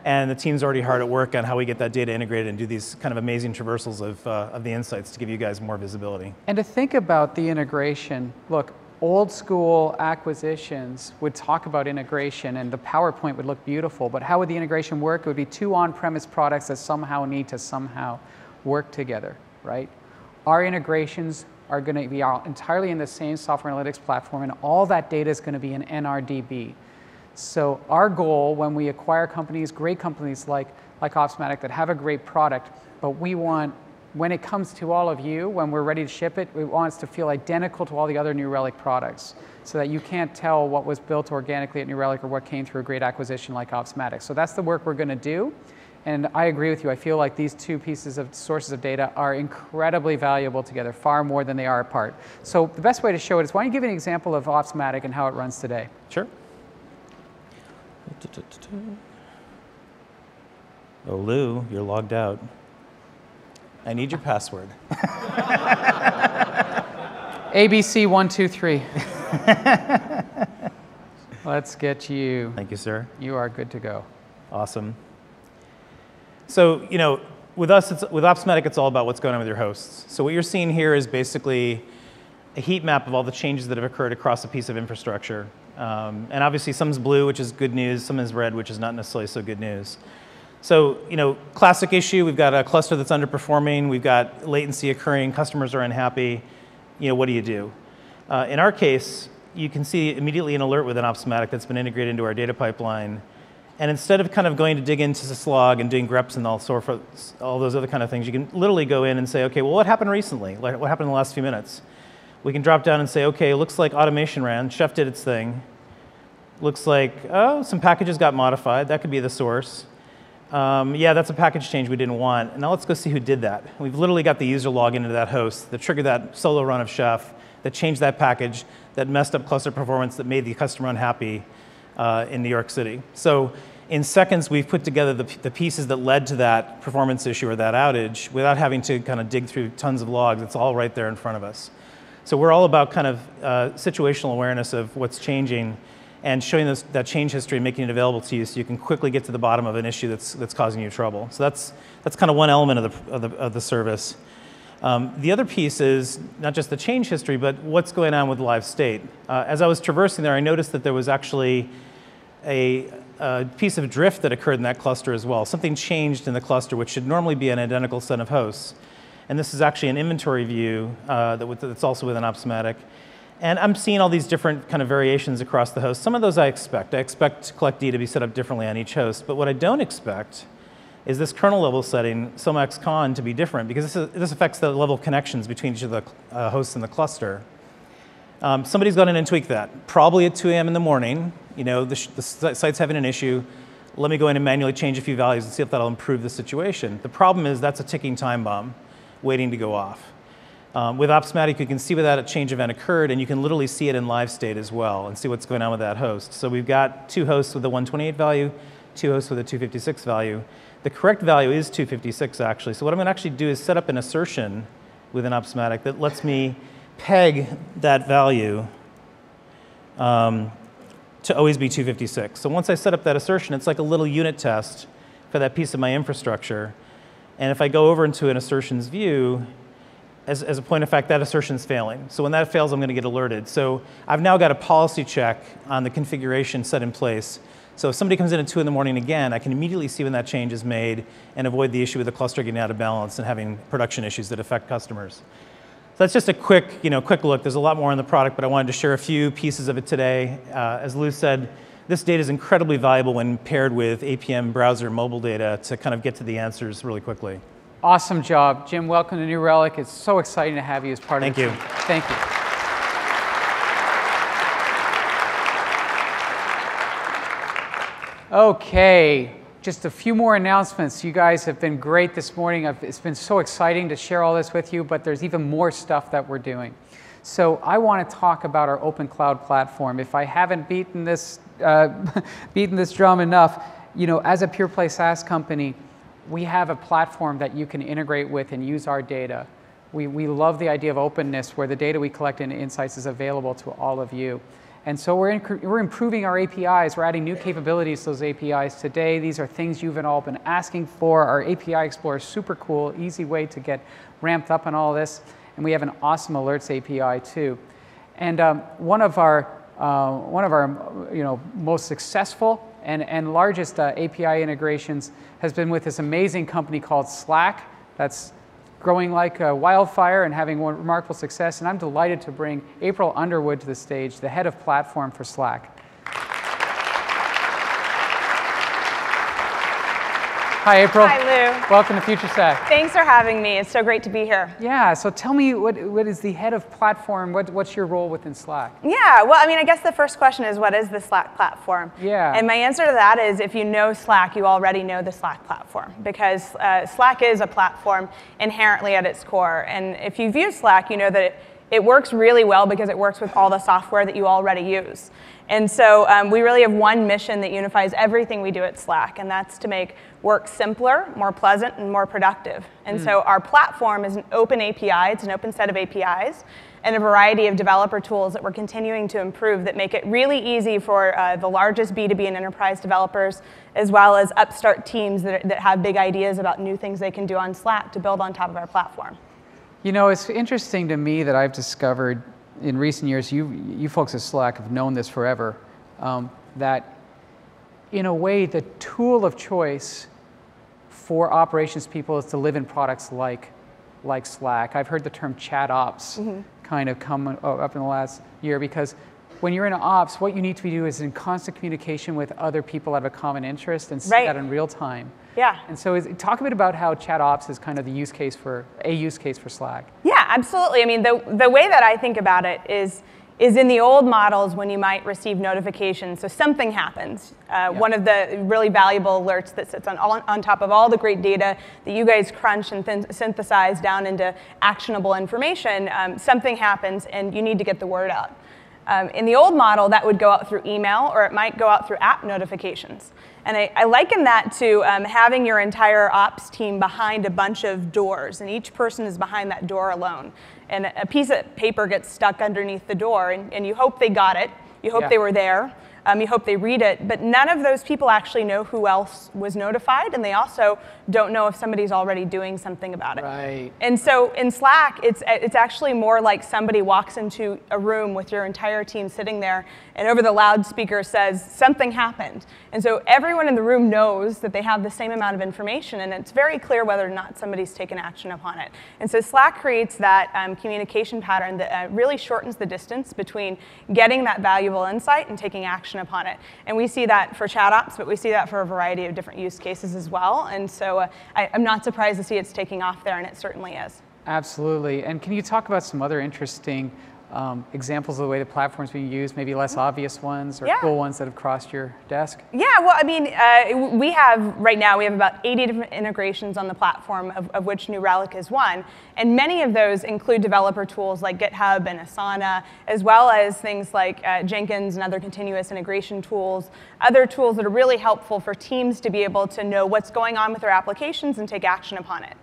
and the team's already hard at work on how we get that data integrated and do these kind of amazing traversals of the insights to give you guys more visibility. And to think about the integration, look. Old school acquisitions would talk about integration and the PowerPoint would look beautiful, but how would the integration work? It would be two on-premise products that somehow need to somehow work together, right? Our integrations are going to be entirely in the same software analytics platform, and all that data is going to be in NRDB. So our goal when we acquire companies, great companies like Opsmatic that have a great product, but we want when it comes to all of you, when we're ready to ship it, we want it to feel identical to all the other New Relic products so that you can't tell what was built organically at New Relic or what came through a great acquisition like Opsmatic. So that's the work we're going to do. And I agree with you. I feel like these two pieces of sources of data are incredibly valuable together, far more than they are apart. So the best way to show it is why don't you give an example of Opsmatic and how it runs today? Sure. Oh, Lou, you're logged out. I need your password. ABC123. Let's get you. Thank you, sir. You are good to go. Awesome. So, with Opsmatic, it's all about what's going on with your hosts. So what you're seeing here is basically a heat map of all the changes that have occurred across a piece of infrastructure. And obviously some's blue, which is good news, some is red, which is not necessarily so good news. So, you know, classic issue, we've got a cluster that's underperforming, we've got latency occurring, customers are unhappy, you know, what do you do? In our case, you can see immediately an alert with an Opsmatic that's been integrated into our data pipeline. And instead of kind of going to dig into the slog and doing greps and all those other kind of things, you can literally go in and say, okay, well, what happened recently? Like, what happened in the last few minutes? We can drop down and say, okay, it looks like automation ran, Chef did its thing. Looks like, oh, some packages got modified, that could be the source. Yeah, that's a package change we didn't want. Now let's go see who did that. We've literally got the user log into that host that triggered that solo run of Chef, that changed that package, that messed up cluster performance, that made the customer unhappy in New York City. So in seconds, we've put together the pieces that led to that performance issue or that outage without having to kind of dig through tons of logs. It's all right there in front of us. So we're all about kind of situational awareness of what's changing and showing that change history, making it available to you so you can quickly get to the bottom of an issue that's causing you trouble. So that's kind of one element of the service. The other piece is not just the change history, but what's going on with live state. As I was traversing there, I noticed that there was actually a piece of drift that occurred in that cluster as well. Something changed in the cluster, which should normally be an identical set of hosts. And this is actually an inventory view that's also with an Opsmatic. And I'm seeing all these different kind of variations across the host. Some of those I expect. I expect CollectD to be set up differently on each host. But what I don't expect is this kernel level setting, SOMAX_con, to be different, because this affects the level of connections between each of the hosts in the cluster. Somebody's gone in and tweaked that. Probably at 2 a.m. in the morning, you know, the site's having an issue. Let me go in and manually change a few values and see if that'll improve the situation. The problem is that's a ticking time bomb waiting to go off. With Opsmatic, you can see where that change event occurred, and you can literally see it in live state as well and see what's going on with that host. So we've got two hosts with a 128 value, two hosts with a 256 value. The correct value is 256, actually. So what I'm going to actually do is set up an assertion with an Opsmatic that lets me peg that value to always be 256. So once I set up that assertion, it's like a little unit test for that piece of my infrastructure. And if I go over into an assertions view, as a point of fact, that assertion's failing. So when that fails, I'm going to get alerted. So I've now got a policy check on the configuration set in place. So if somebody comes in at 2 in the morning again, I can immediately see when that change is made and avoid the issue with the cluster getting out of balance and having production issues that affect customers. So that's just a quick look. There's a lot more in the product, but I wanted to share a few pieces of it today. As Lou said, this data is incredibly valuable when paired with APM browser mobile data to kind of get to the answers really quickly. Awesome job. Jim, welcome to New Relic. It's so exciting to have you as part of the team. Thank you. Thank you. Okay, just a few more announcements. You guys have been great this morning. It's been so exciting to share all this with you, but there's even more stuff that we're doing. So I want to talk about our open cloud platform. If I haven't beaten this, beaten this drum enough, you know, as a pure play SaaS company, we have a platform that you can integrate with and use our data. We love the idea of openness, where the data we collect in Insights is available to all of you. And so we're improving our APIs. We're adding new capabilities to those APIs today. These are things you've all been asking for. Our API Explorer is super cool, easy way to get ramped up on all this. And we have an awesome Alerts API too. And one of our most successful and largest API integrations has been with this amazing company called Slack that's growing like a wildfire and having remarkable success. And I'm delighted to bring April Underwood to the stage, the head of platform for Slack. Hi, April. Hi, Lou. Welcome to FutureStack. Thanks for having me. It's so great to be here. Yeah, so tell me, what is the head of platform? What's your role within Slack? Yeah, well, I mean, I guess the first question is, what is the Slack platform? Yeah. And my answer to that is, if you know Slack, you already know the Slack platform, because Slack is a platform inherently at its core. And if you've used Slack, you know that it works really well because it works with all the software that you already use. And so we really have one mission that unifies everything we do at Slack, and that's to make work simpler, more pleasant, and more productive. And so our platform is an open API. It's an open set of APIs and a variety of developer tools that we're continuing to improve that make it really easy for the largest B2B and enterprise developers, as well as upstart teams that have big ideas about new things they can do on Slack to build on top of our platform. You know, it's interesting to me that I've discovered in recent years, you folks at Slack have known this forever, that in a way the tool of choice for operations people is to live in products like Slack. I've heard the term chat ops kind of come up in the last year, because when you're in ops, what you need to do is in constant communication with other people out of a common interest and see that in real time. Yeah. And so talk a bit about how chat ops is kind of the use case for, a use case for Slack. Yeah, absolutely. I mean, the way that I think about it is in the old models when you might receive notifications. So something happens. One of the really valuable alerts that sits on top of all the great data that you guys crunch and synthesize down into actionable information, something happens and you need to get the word out. In the old model, that would go out through email, or it might go out through app notifications. And I liken that to having your entire ops team behind a bunch of doors, and each person is behind that door alone. And a piece of paper gets stuck underneath the door, and you hope they got it. You hope they were there. You hope they read it. But none of those people actually know who else was notified, and they also don't know if somebody's already doing something about it. Right. And so in Slack, it's actually more like somebody walks into a room with your entire team sitting there, and over the loudspeaker says, something happened. And so everyone in the room knows that they have the same amount of information, and it's very clear whether or not somebody's taken action upon it. And so Slack creates that communication pattern that really shortens the distance between getting that valuable insight and taking action upon it. And we see that for chat ops, but we see that for a variety of different use cases as well. And so I'm not surprised to see it's taking off there, and it certainly is. Absolutely. And can you talk about some other interesting examples of the way the platform's being used, maybe less obvious ones or cool ones that have crossed your desk? Yeah, well, I mean, we have, right now, we have about 80 different integrations on the platform, of which New Relic is one. And many of those include developer tools like GitHub and Asana, as well as things like Jenkins and other continuous integration tools, other tools that are really helpful for teams to be able to know what's going on with their applications and take action upon it.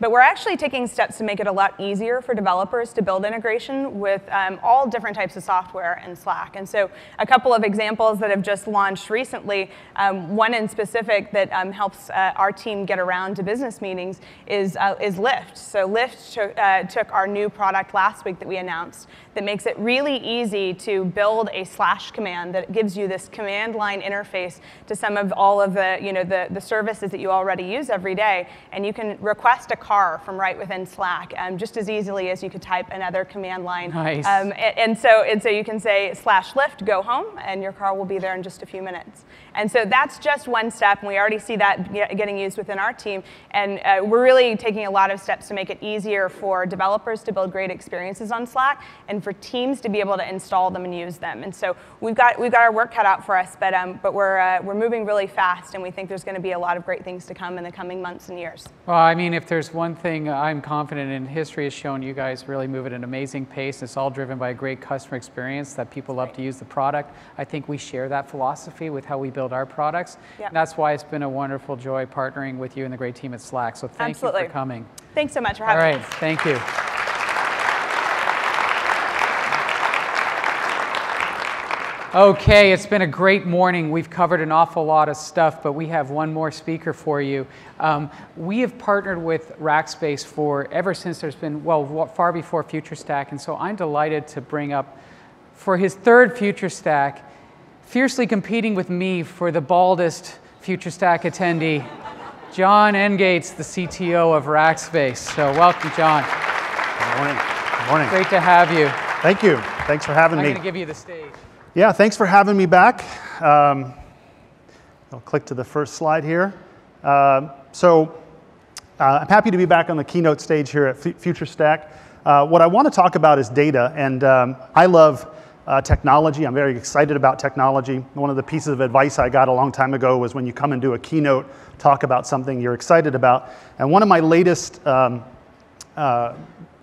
But we're actually taking steps to make it a lot easier for developers to build integration with all different types of software in Slack. And so a couple of examples that have just launched recently, one in specific that helps our team get around to business meetings is Lyft. So Lyft took our new product last week that we announced that makes it really easy to build a slash command that gives you this command line interface to some of all of the, you know, the services that you already use every day. And you can request a car from right within Slack just as easily as you could type another command line. Nice. And so you can say /Lyft, go home, and your car will be there in just a few minutes. And so that's just one step, and we already see that getting used within our team. And we're really taking a lot of steps to make it easier for developers to build great experiences on Slack and for teams to be able to install them and use them. And so we've got our work cut out for us, but we're moving really fast, and we think there's going to be a lot of great things to come in the coming months and years. Well, I mean, if there's one thing I'm confident in, history has shown you guys really move at an amazing pace. It's all driven by a great customer experience that people love to use the product. I think we share that philosophy with how we build our products. Yep. And that's why it's been a wonderful joy partnering with you and the great team at Slack. So thank you for coming. Thanks so much for having us. All right, thank you. Okay, it's been a great morning. We've covered an awful lot of stuff, but we have one more speaker for you. We have partnered with Rackspace ever since there's been, well, far before FutureStack, and so I'm delighted to bring up, for his third FutureStack, fiercely competing with me for the baldest FutureStack attendee, John Engates, the CTO of Rackspace. So welcome, John. Good morning. Good morning. Great to have you. Thank you. Thanks for having me. I'm going to give you the stage. Yeah, thanks for having me back. I'll click to the first slide here. I'm happy to be back on the keynote stage here at FutureStack. What I want to talk about is data, and I love technology. I'm very excited about technology. One of the pieces of advice I got a long time ago was when you come and do a keynote, talk about something you're excited about. And one of my latest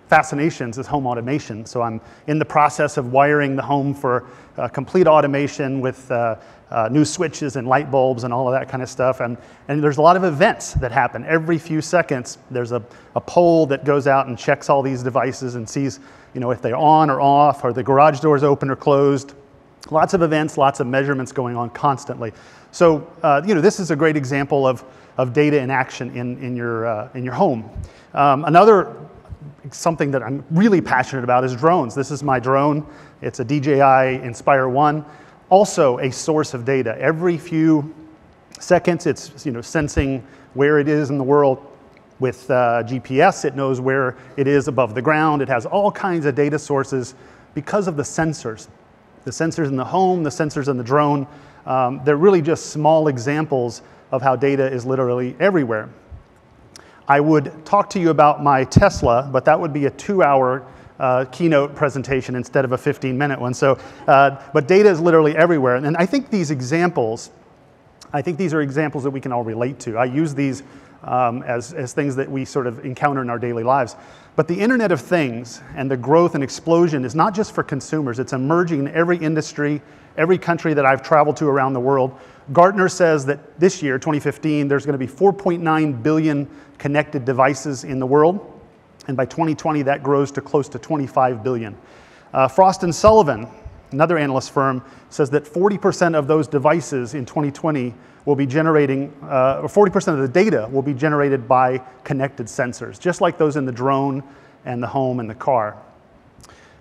fascinations is home automation. So I'm in the process of wiring the home for complete automation with new switches and light bulbs and all of that kind of stuff. And there's a lot of events that happen. Every few seconds, there's a poll that goes out and checks all these devices and sees, you know, if they're on or off, or the garage door's open or closed. Lots of events, lots of measurements going on constantly. So, you know, this is a great example of data in action in your home. Another something that I'm really passionate about is drones. This is my drone. It's a DJI Inspire 1, also a source of data. Every few seconds, it's sensing where it is in the world. With GPS, it knows where it is above the ground. It has all kinds of data sources because of the sensors. The sensors in the home, the sensors in the drone, they're really just small examples of how data is literally everywhere. I would talk to you about my Tesla, but that would be a 2-hour keynote presentation instead of a 15-minute one. So, but data is literally everywhere. And I think these examples, are examples that we can all relate to. I use these as things that we sort of encounter in our daily lives. But the Internet of Things and the growth and explosion is not just for consumers. It's emerging in every industry, every country that I've traveled to around the world. Gartner says that this year, 2015, there's going to be 4.9 billion connected devices in the world. And by 2020, that grows to close to 25 billion. Frost & Sullivan, another analyst firm, says that 40% of those devices in 2020 will be generating, or 40% of the data will be generated by connected sensors, just like those in the drone and the home and the car.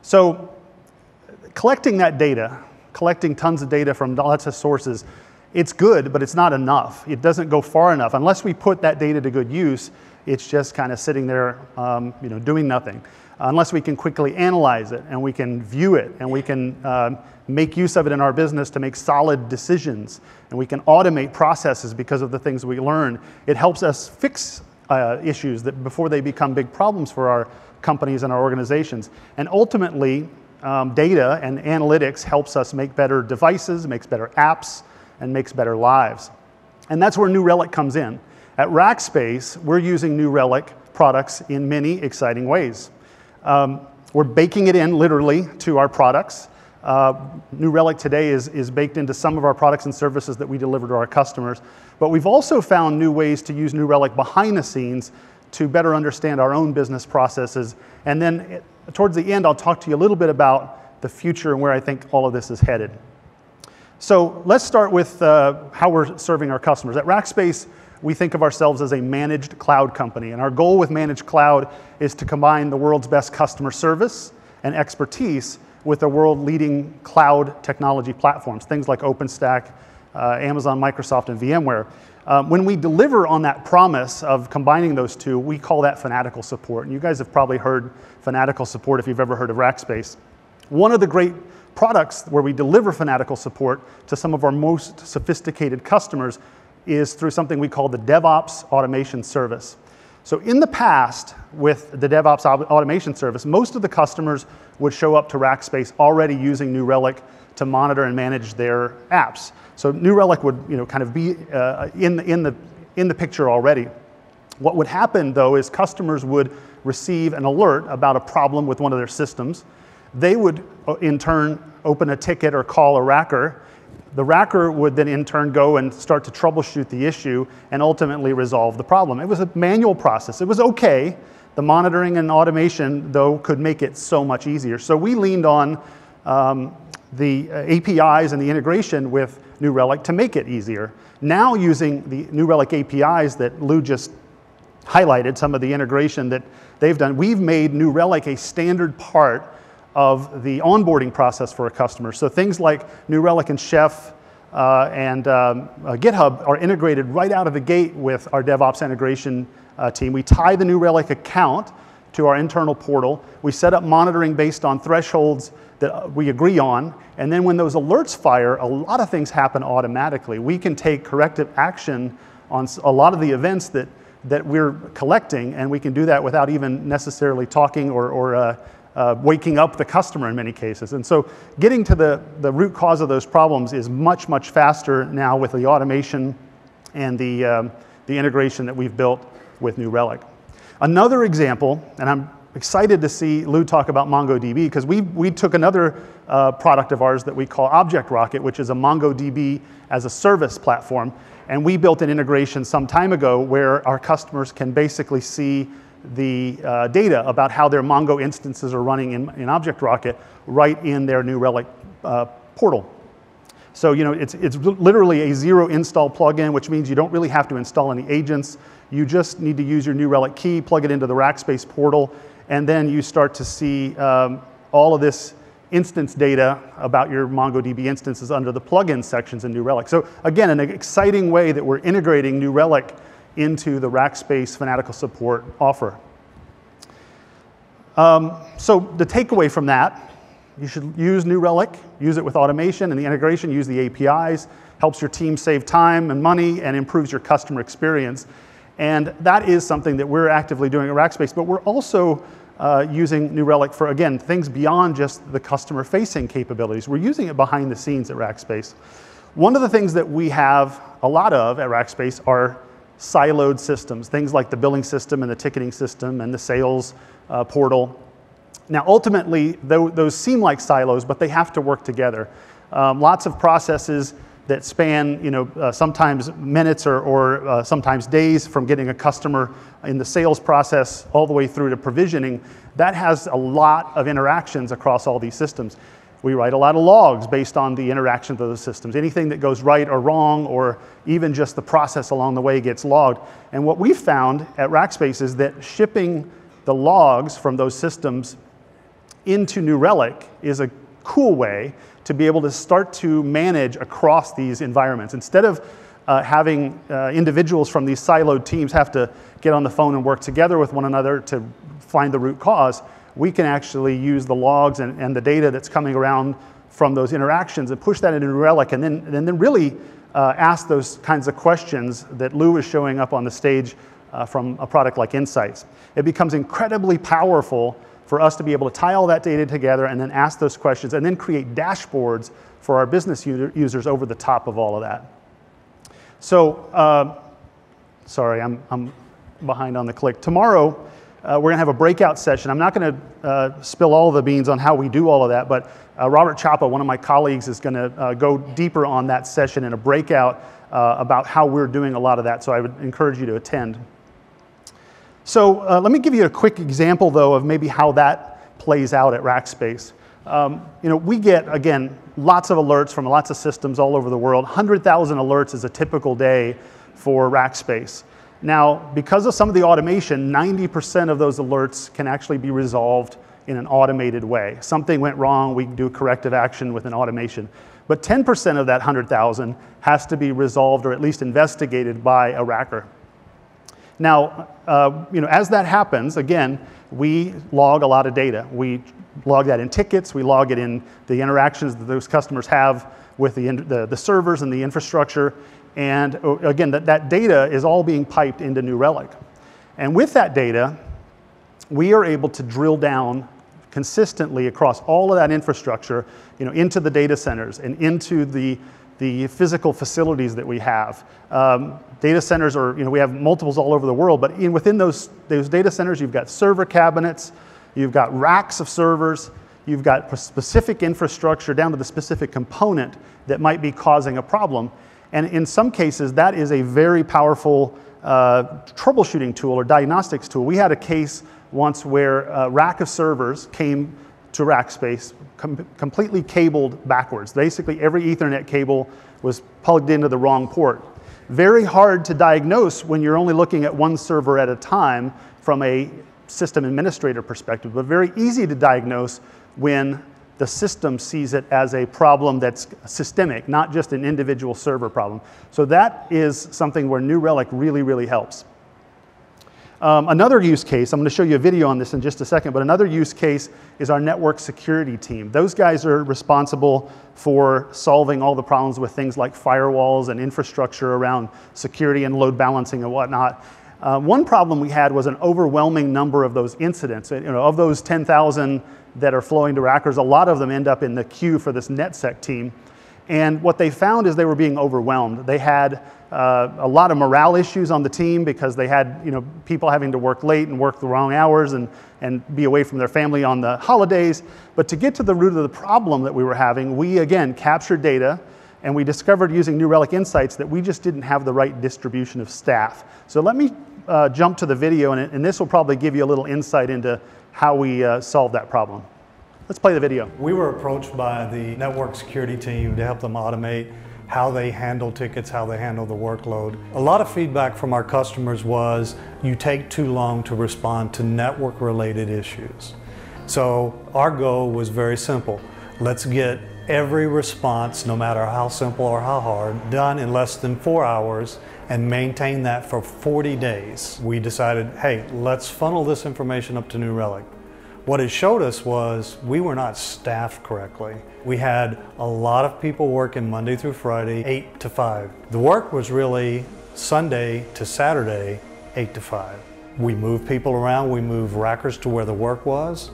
So collecting that data, collecting tons of data from lots of sources, it's good, but it's not enough. It doesn't go far enough. Unless we put that data to good use, it's just kind of sitting there doing nothing. Unless we can quickly analyze it and we can view it and we can make use of it in our business to make solid decisions and we can automate processes because of the things we learn. It helps us fix issues that before they become big problems for our companies and our organizations. And ultimately, data and analytics helps us make better devices, makes better apps, and makes better lives. And that's where New Relic comes in. At Rackspace, we're using New Relic products in many exciting ways. We're baking it in literally to our products. New Relic today is baked into some of our products and services that we deliver to our customers. But we've also found new ways to use New Relic behind the scenes to better understand our own business processes. And then towards the end, I'll talk to you a little bit about the future and where I think all of this is headed. So let's start with how we're serving our customers. At Rackspace, we think of ourselves as a managed cloud company, and our goal with managed cloud is to combine the world's best customer service and expertise with the world-leading cloud technology platforms, things like OpenStack, Amazon, Microsoft, and VMware. When we deliver on that promise of combining those two, we call that fanatical support, and you guys have probably heard fanatical support if you've ever heard of Rackspace. One of the great products where we deliver fanatical support to some of our most sophisticated customers is through something we call the DevOps Automation Service. So in the past, with the DevOps Automation Service, most of the customers would show up to Rackspace already using New Relic to monitor and manage their apps. So New Relic would kind of be in the picture already. What would happen, though, is customers would receive an alert about a problem with one of their systems. They would, in turn, open a ticket or call a racker. The racker would then in turn go and start to troubleshoot the issue and ultimately resolve the problem. It was a manual process. It was okay. The monitoring and automation, though, could make it so much easier. So we leaned on the APIs and the integration with New Relic to make it easier. Now using the New Relic APIs that Lou just highlighted, some of the integration that they've done, we've made New Relic a standard part of the onboarding process for a customer. So things like New Relic and Chef GitHub are integrated right out of the gate with our DevOps integration team. We tie the New Relic account to our internal portal. We set up monitoring based on thresholds that we agree on. And then when those alerts fire, a lot of things happen automatically. We can take corrective action on a lot of the events that we're collecting, and we can do that without even necessarily talking or waking up the customer in many cases. And so getting to the root cause of those problems is much, much faster now with the automation and the integration that we've built with New Relic. Another example, and I'm excited to see Lou talk about MongoDB, because we took another product of ours that we call Object Rocket, which is a MongoDB as a service platform. And we built an integration some time ago where our customers can basically see the data about how their Mongo instances are running in Object Rocket right in their New Relic portal. So it's literally a zero install plugin, which means you don't really have to install any agents. You just need to use your New Relic key, plug it into the Rackspace portal, And then you start to see all of this instance data about your MongoDB instances under the plugin sections in New Relic. So again, an exciting way that we're integrating New Relic into the Rackspace Fanatical Support offer. So the takeaway from that, you should use New Relic, use it with automation and the integration, use the APIs, helps your team save time and money and improves your customer experience. And that is something that we're actively doing at Rackspace, but we're also using New Relic for, again, things beyond just the customer-facing capabilities. We're using it behind the scenes at Rackspace. One of the things that we have a lot of at Rackspace are siloed systems, things like the billing system and the ticketing system and the sales portal. Now, ultimately, those seem like silos, but they have to work together. Lots of processes that span, sometimes minutes or sometimes days from getting a customer in the sales process all the way through to provisioning. That has a lot of interactions across all these systems. We write a lot of logs based on the interactions of those systems. Anything that goes right or wrong or even just the process along the way gets logged. And what we've found at Rackspace is that shipping the logs from those systems into New Relic is a cool way to be able to start to manage across these environments. Instead of having individuals from these siloed teams have to get on the phone and work together with one another to find the root cause, we can actually use the logs and the data that's coming around from those interactions and push that into New Relic and then really ask those kinds of questions that Lou is showing up on the stage from a product like Insights. It becomes incredibly powerful for us to be able to tie all that data together and then ask those questions and then create dashboards for our business users over the top of all of that. So, sorry, I'm behind on the click. Tomorrow, we're gonna have a breakout session. I'm not gonna spill all the beans on how we do all of that, but Robert Chapa, one of my colleagues, is gonna go deeper on that session in a breakout about how we're doing a lot of that, so I would encourage you to attend. So let me give you a quick example, though, of maybe how that plays out at Rackspace. We get, again, lots of alerts from lots of systems all over the world. 100,000 alerts is a typical day for Rackspace. Now, because of some of the automation, 90% of those alerts can actually be resolved in an automated way. Something went wrong, we do corrective action with an automation. But 10% of that 100,000 has to be resolved or at least investigated by a racker. Now, as that happens, again, we log a lot of data. We log that in tickets, we log it in the interactions that those customers have with the servers and the infrastructure. And again, that data is all being piped into New Relic. And with that data, we are able to drill down consistently across all of that infrastructure, into the data centers and into the physical facilities that we have. Data centers are, we have multiples all over the world, but within those data centers, you've got server cabinets, you've got racks of servers, you've got specific infrastructure down to the specific component that might be causing a problem. And in some cases, that is a very powerful troubleshooting tool or diagnostics tool. We had a case once where a rack of servers came to Rackspace, completely cabled backwards. Basically, every Ethernet cable was plugged into the wrong port. Very hard to diagnose when you're only looking at one server at a time from a system administrator perspective, but very easy to diagnose when the system sees it as a problem that's systemic, not just an individual server problem. So that is something where New Relic really, really helps. Another use case, I'm going to show you a video on this in just a second, but another use case is our network security team. Those guys are responsible for solving all the problems with things like firewalls and infrastructure around security and load balancing and whatnot. One problem we had was an overwhelming number of those incidents. Of those 10,000 that are flowing to rackers, a lot of them end up in the queue for this NetSec team. And what they found is they were being overwhelmed. They had a lot of morale issues on the team because they had people having to work late and work the wrong hours and be away from their family on the holidays. But to get to the root of the problem that we were having, we again captured data and we discovered using New Relic Insights that we just didn't have the right distribution of staff. So let me jump to the video and this will probably give you a little insight into how we solved that problem. Let's play the video. We were approached by the network security team to help them automate how they handle tickets, how they handle the workload. A lot of feedback from our customers was, you take too long to respond to network-related issues. So our goal was very simple. Let's get every response, no matter how simple or how hard, done in less than 4 hours and maintain that for 40 days. We decided, hey, let's funnel this information up to New Relic. What it showed us was we were not staffed correctly. We had a lot of people working Monday through Friday, 8 to 5. The work was really Sunday to Saturday, 8 to 5. We moved people around, we moved rackers to where the work was.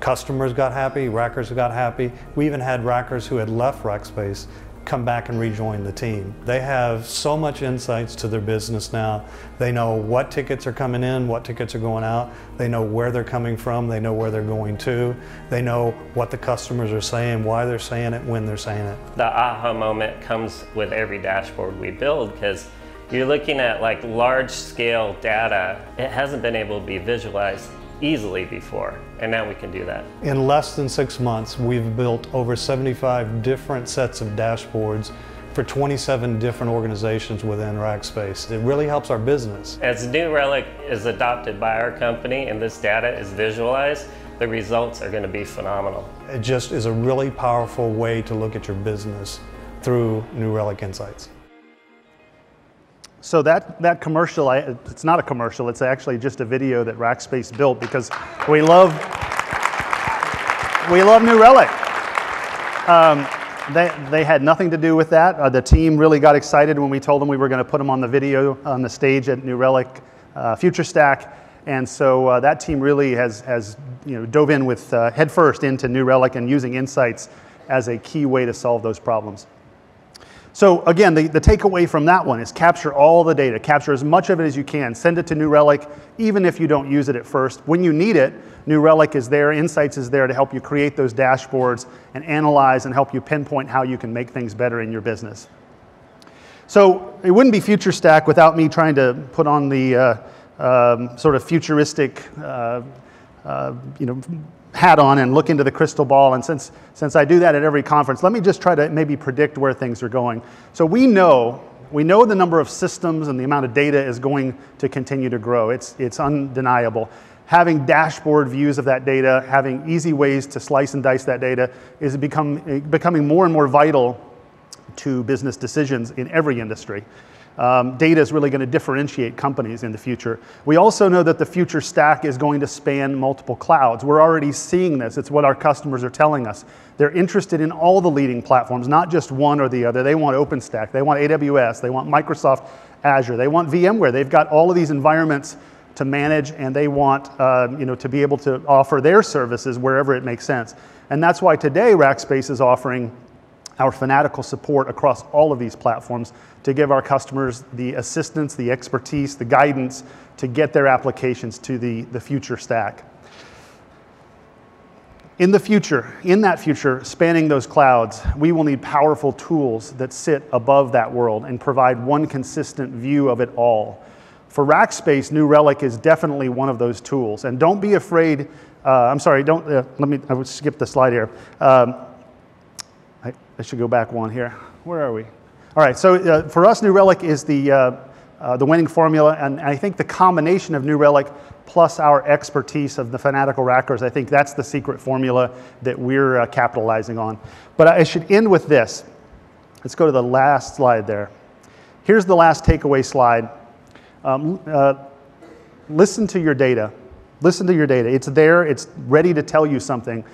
Customers got happy, rackers got happy. We even had rackers who had left Rackspace come back and rejoin the team. They have so much insights to their business now. They know what tickets are coming in, what tickets are going out. They know where they're coming from. They know where they're going to. They know what the customers are saying, why they're saying it, when they're saying it. The aha moment comes with every dashboard we build, because you're looking at like large scale data. It hasn't been able to be visualized easily before, and now we can do that. In less than 6 months, we've built over 75 different sets of dashboards for 27 different organizations within Rackspace. It really helps our business. As New Relic is adopted by our company and this data is visualized, the results are going to be phenomenal. It just is a really powerful way to look at your business through New Relic Insights. So that commercial, it's not a commercial, it's actually just a video that Rackspace built, because we love New Relic. They had nothing to do with that. The team really got excited when we told them we were going to put them on the video on the stage at New Relic FutureStack. And so that team really has dove in with headfirst into New Relic and using insights as a key way to solve those problems. So again, the takeaway from that one is capture all the data, capture as much of it as you can, send it to New Relic, even if you don't use it at first. When you need it, New Relic is there, Insights is there to help you create those dashboards and analyze and help you pinpoint how you can make things better in your business. So it wouldn't be FutureStack without me trying to put on the sort of futuristic hat on and look into the crystal ball. And since I do that at every conference, let me just try to maybe predict where things are going. So we know the number of systems and the amount of data is going to continue to grow. It's undeniable. Having dashboard views of that data, having easy ways to slice and dice that data is becoming more and more vital to business decisions in every industry. Data is really going to differentiate companies in the future. We also know that the future stack is going to span multiple clouds. We're already seeing this. It's what our customers are telling us. They're interested in all the leading platforms, not just one or the other. They want OpenStack. They want AWS. They want Microsoft Azure. They want VMware. They've got all of these environments to manage, and they want to be able to offer their services wherever it makes sense. And that's why today Rackspace is offering our fanatical support across all of these platforms to give our customers the assistance, the expertise, the guidance to get their applications to the future stack. In the future, spanning those clouds, we will need powerful tools that sit above that world and provide one consistent view of it all. For Rackspace, New Relic is definitely one of those tools. And don't be afraid, I would skip the slide here. I should go back one here. Where are we? All right, so for us, New Relic is the winning formula, and I think the combination of New Relic plus our expertise of the fanatical rackers, I think that's the secret formula that we're capitalizing on. But I should end with this. Let's go to the last slide there. Here's the last takeaway slide. Listen to your data. Listen to your data. It's there. It's ready to tell you something.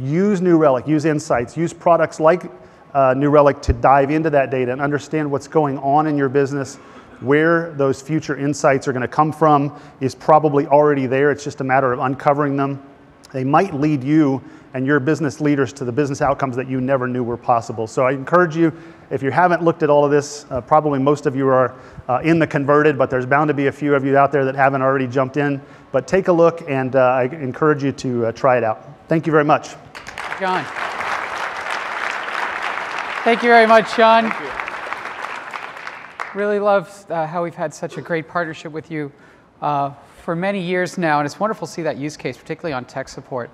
Use New Relic, use Insights, use products like New Relic to dive into that data and understand what's going on in your business. Where those future insights are going to come from is probably already there. It's just a matter of uncovering them. They might lead you and your business leaders to the business outcomes that you never knew were possible. So I encourage you, if you haven't looked at all of this, probably most of you are in the converted, but there's bound to be a few of you out there that haven't already jumped in. But take a look, and I encourage you to try it out. Thank you very much. John. Thank you very much, Sean. Really love how we've had such a great partnership with you for many years now, and it's wonderful to see that use case, particularly on tech support.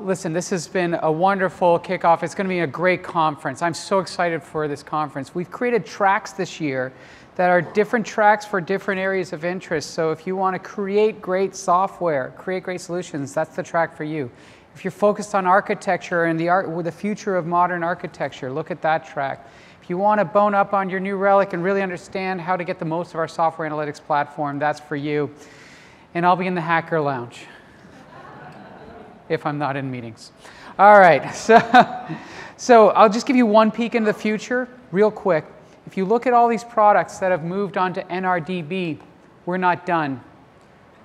Listen, this has been a wonderful kickoff. It's going to be a great conference. I'm so excited for this conference. We've created tracks this year that are different tracks for different areas of interest. So if you want to create great software, create great solutions, that's the track for you. If you're focused on architecture and the future of modern architecture, look at that track. If you want to bone up on your New Relic and really understand how to get the most of our software analytics platform, that's for you. And I'll be in the Hacker Lounge if I'm not in meetings. All right, so I'll just give you one peek into the future real quick. If you look at all these products that have moved on to NRDB, we're not done.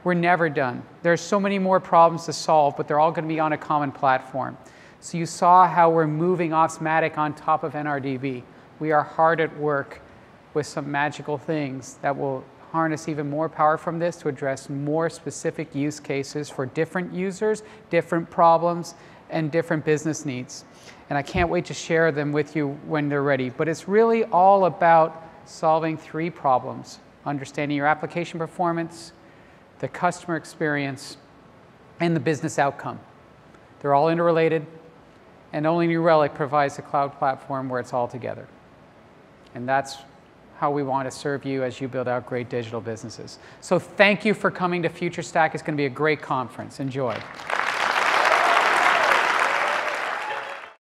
We're never done. There's so many more problems to solve, but they're all going to be on a common platform. So you saw how we're moving Opsmatic on top of NRDB. We are hard at work with some magical things that will harness even more power from this to address more specific use cases for different users, different problems, and different business needs. And I can't wait to share them with you when they're ready. But it's really all about solving three problems: understanding your application performance, the customer experience, and the business outcome. They're all interrelated, and only New Relic provides a cloud platform where it's all together. And that's how we want to serve you as you build out great digital businesses. So thank you for coming to FutureStack. It's going to be a great conference. Enjoy.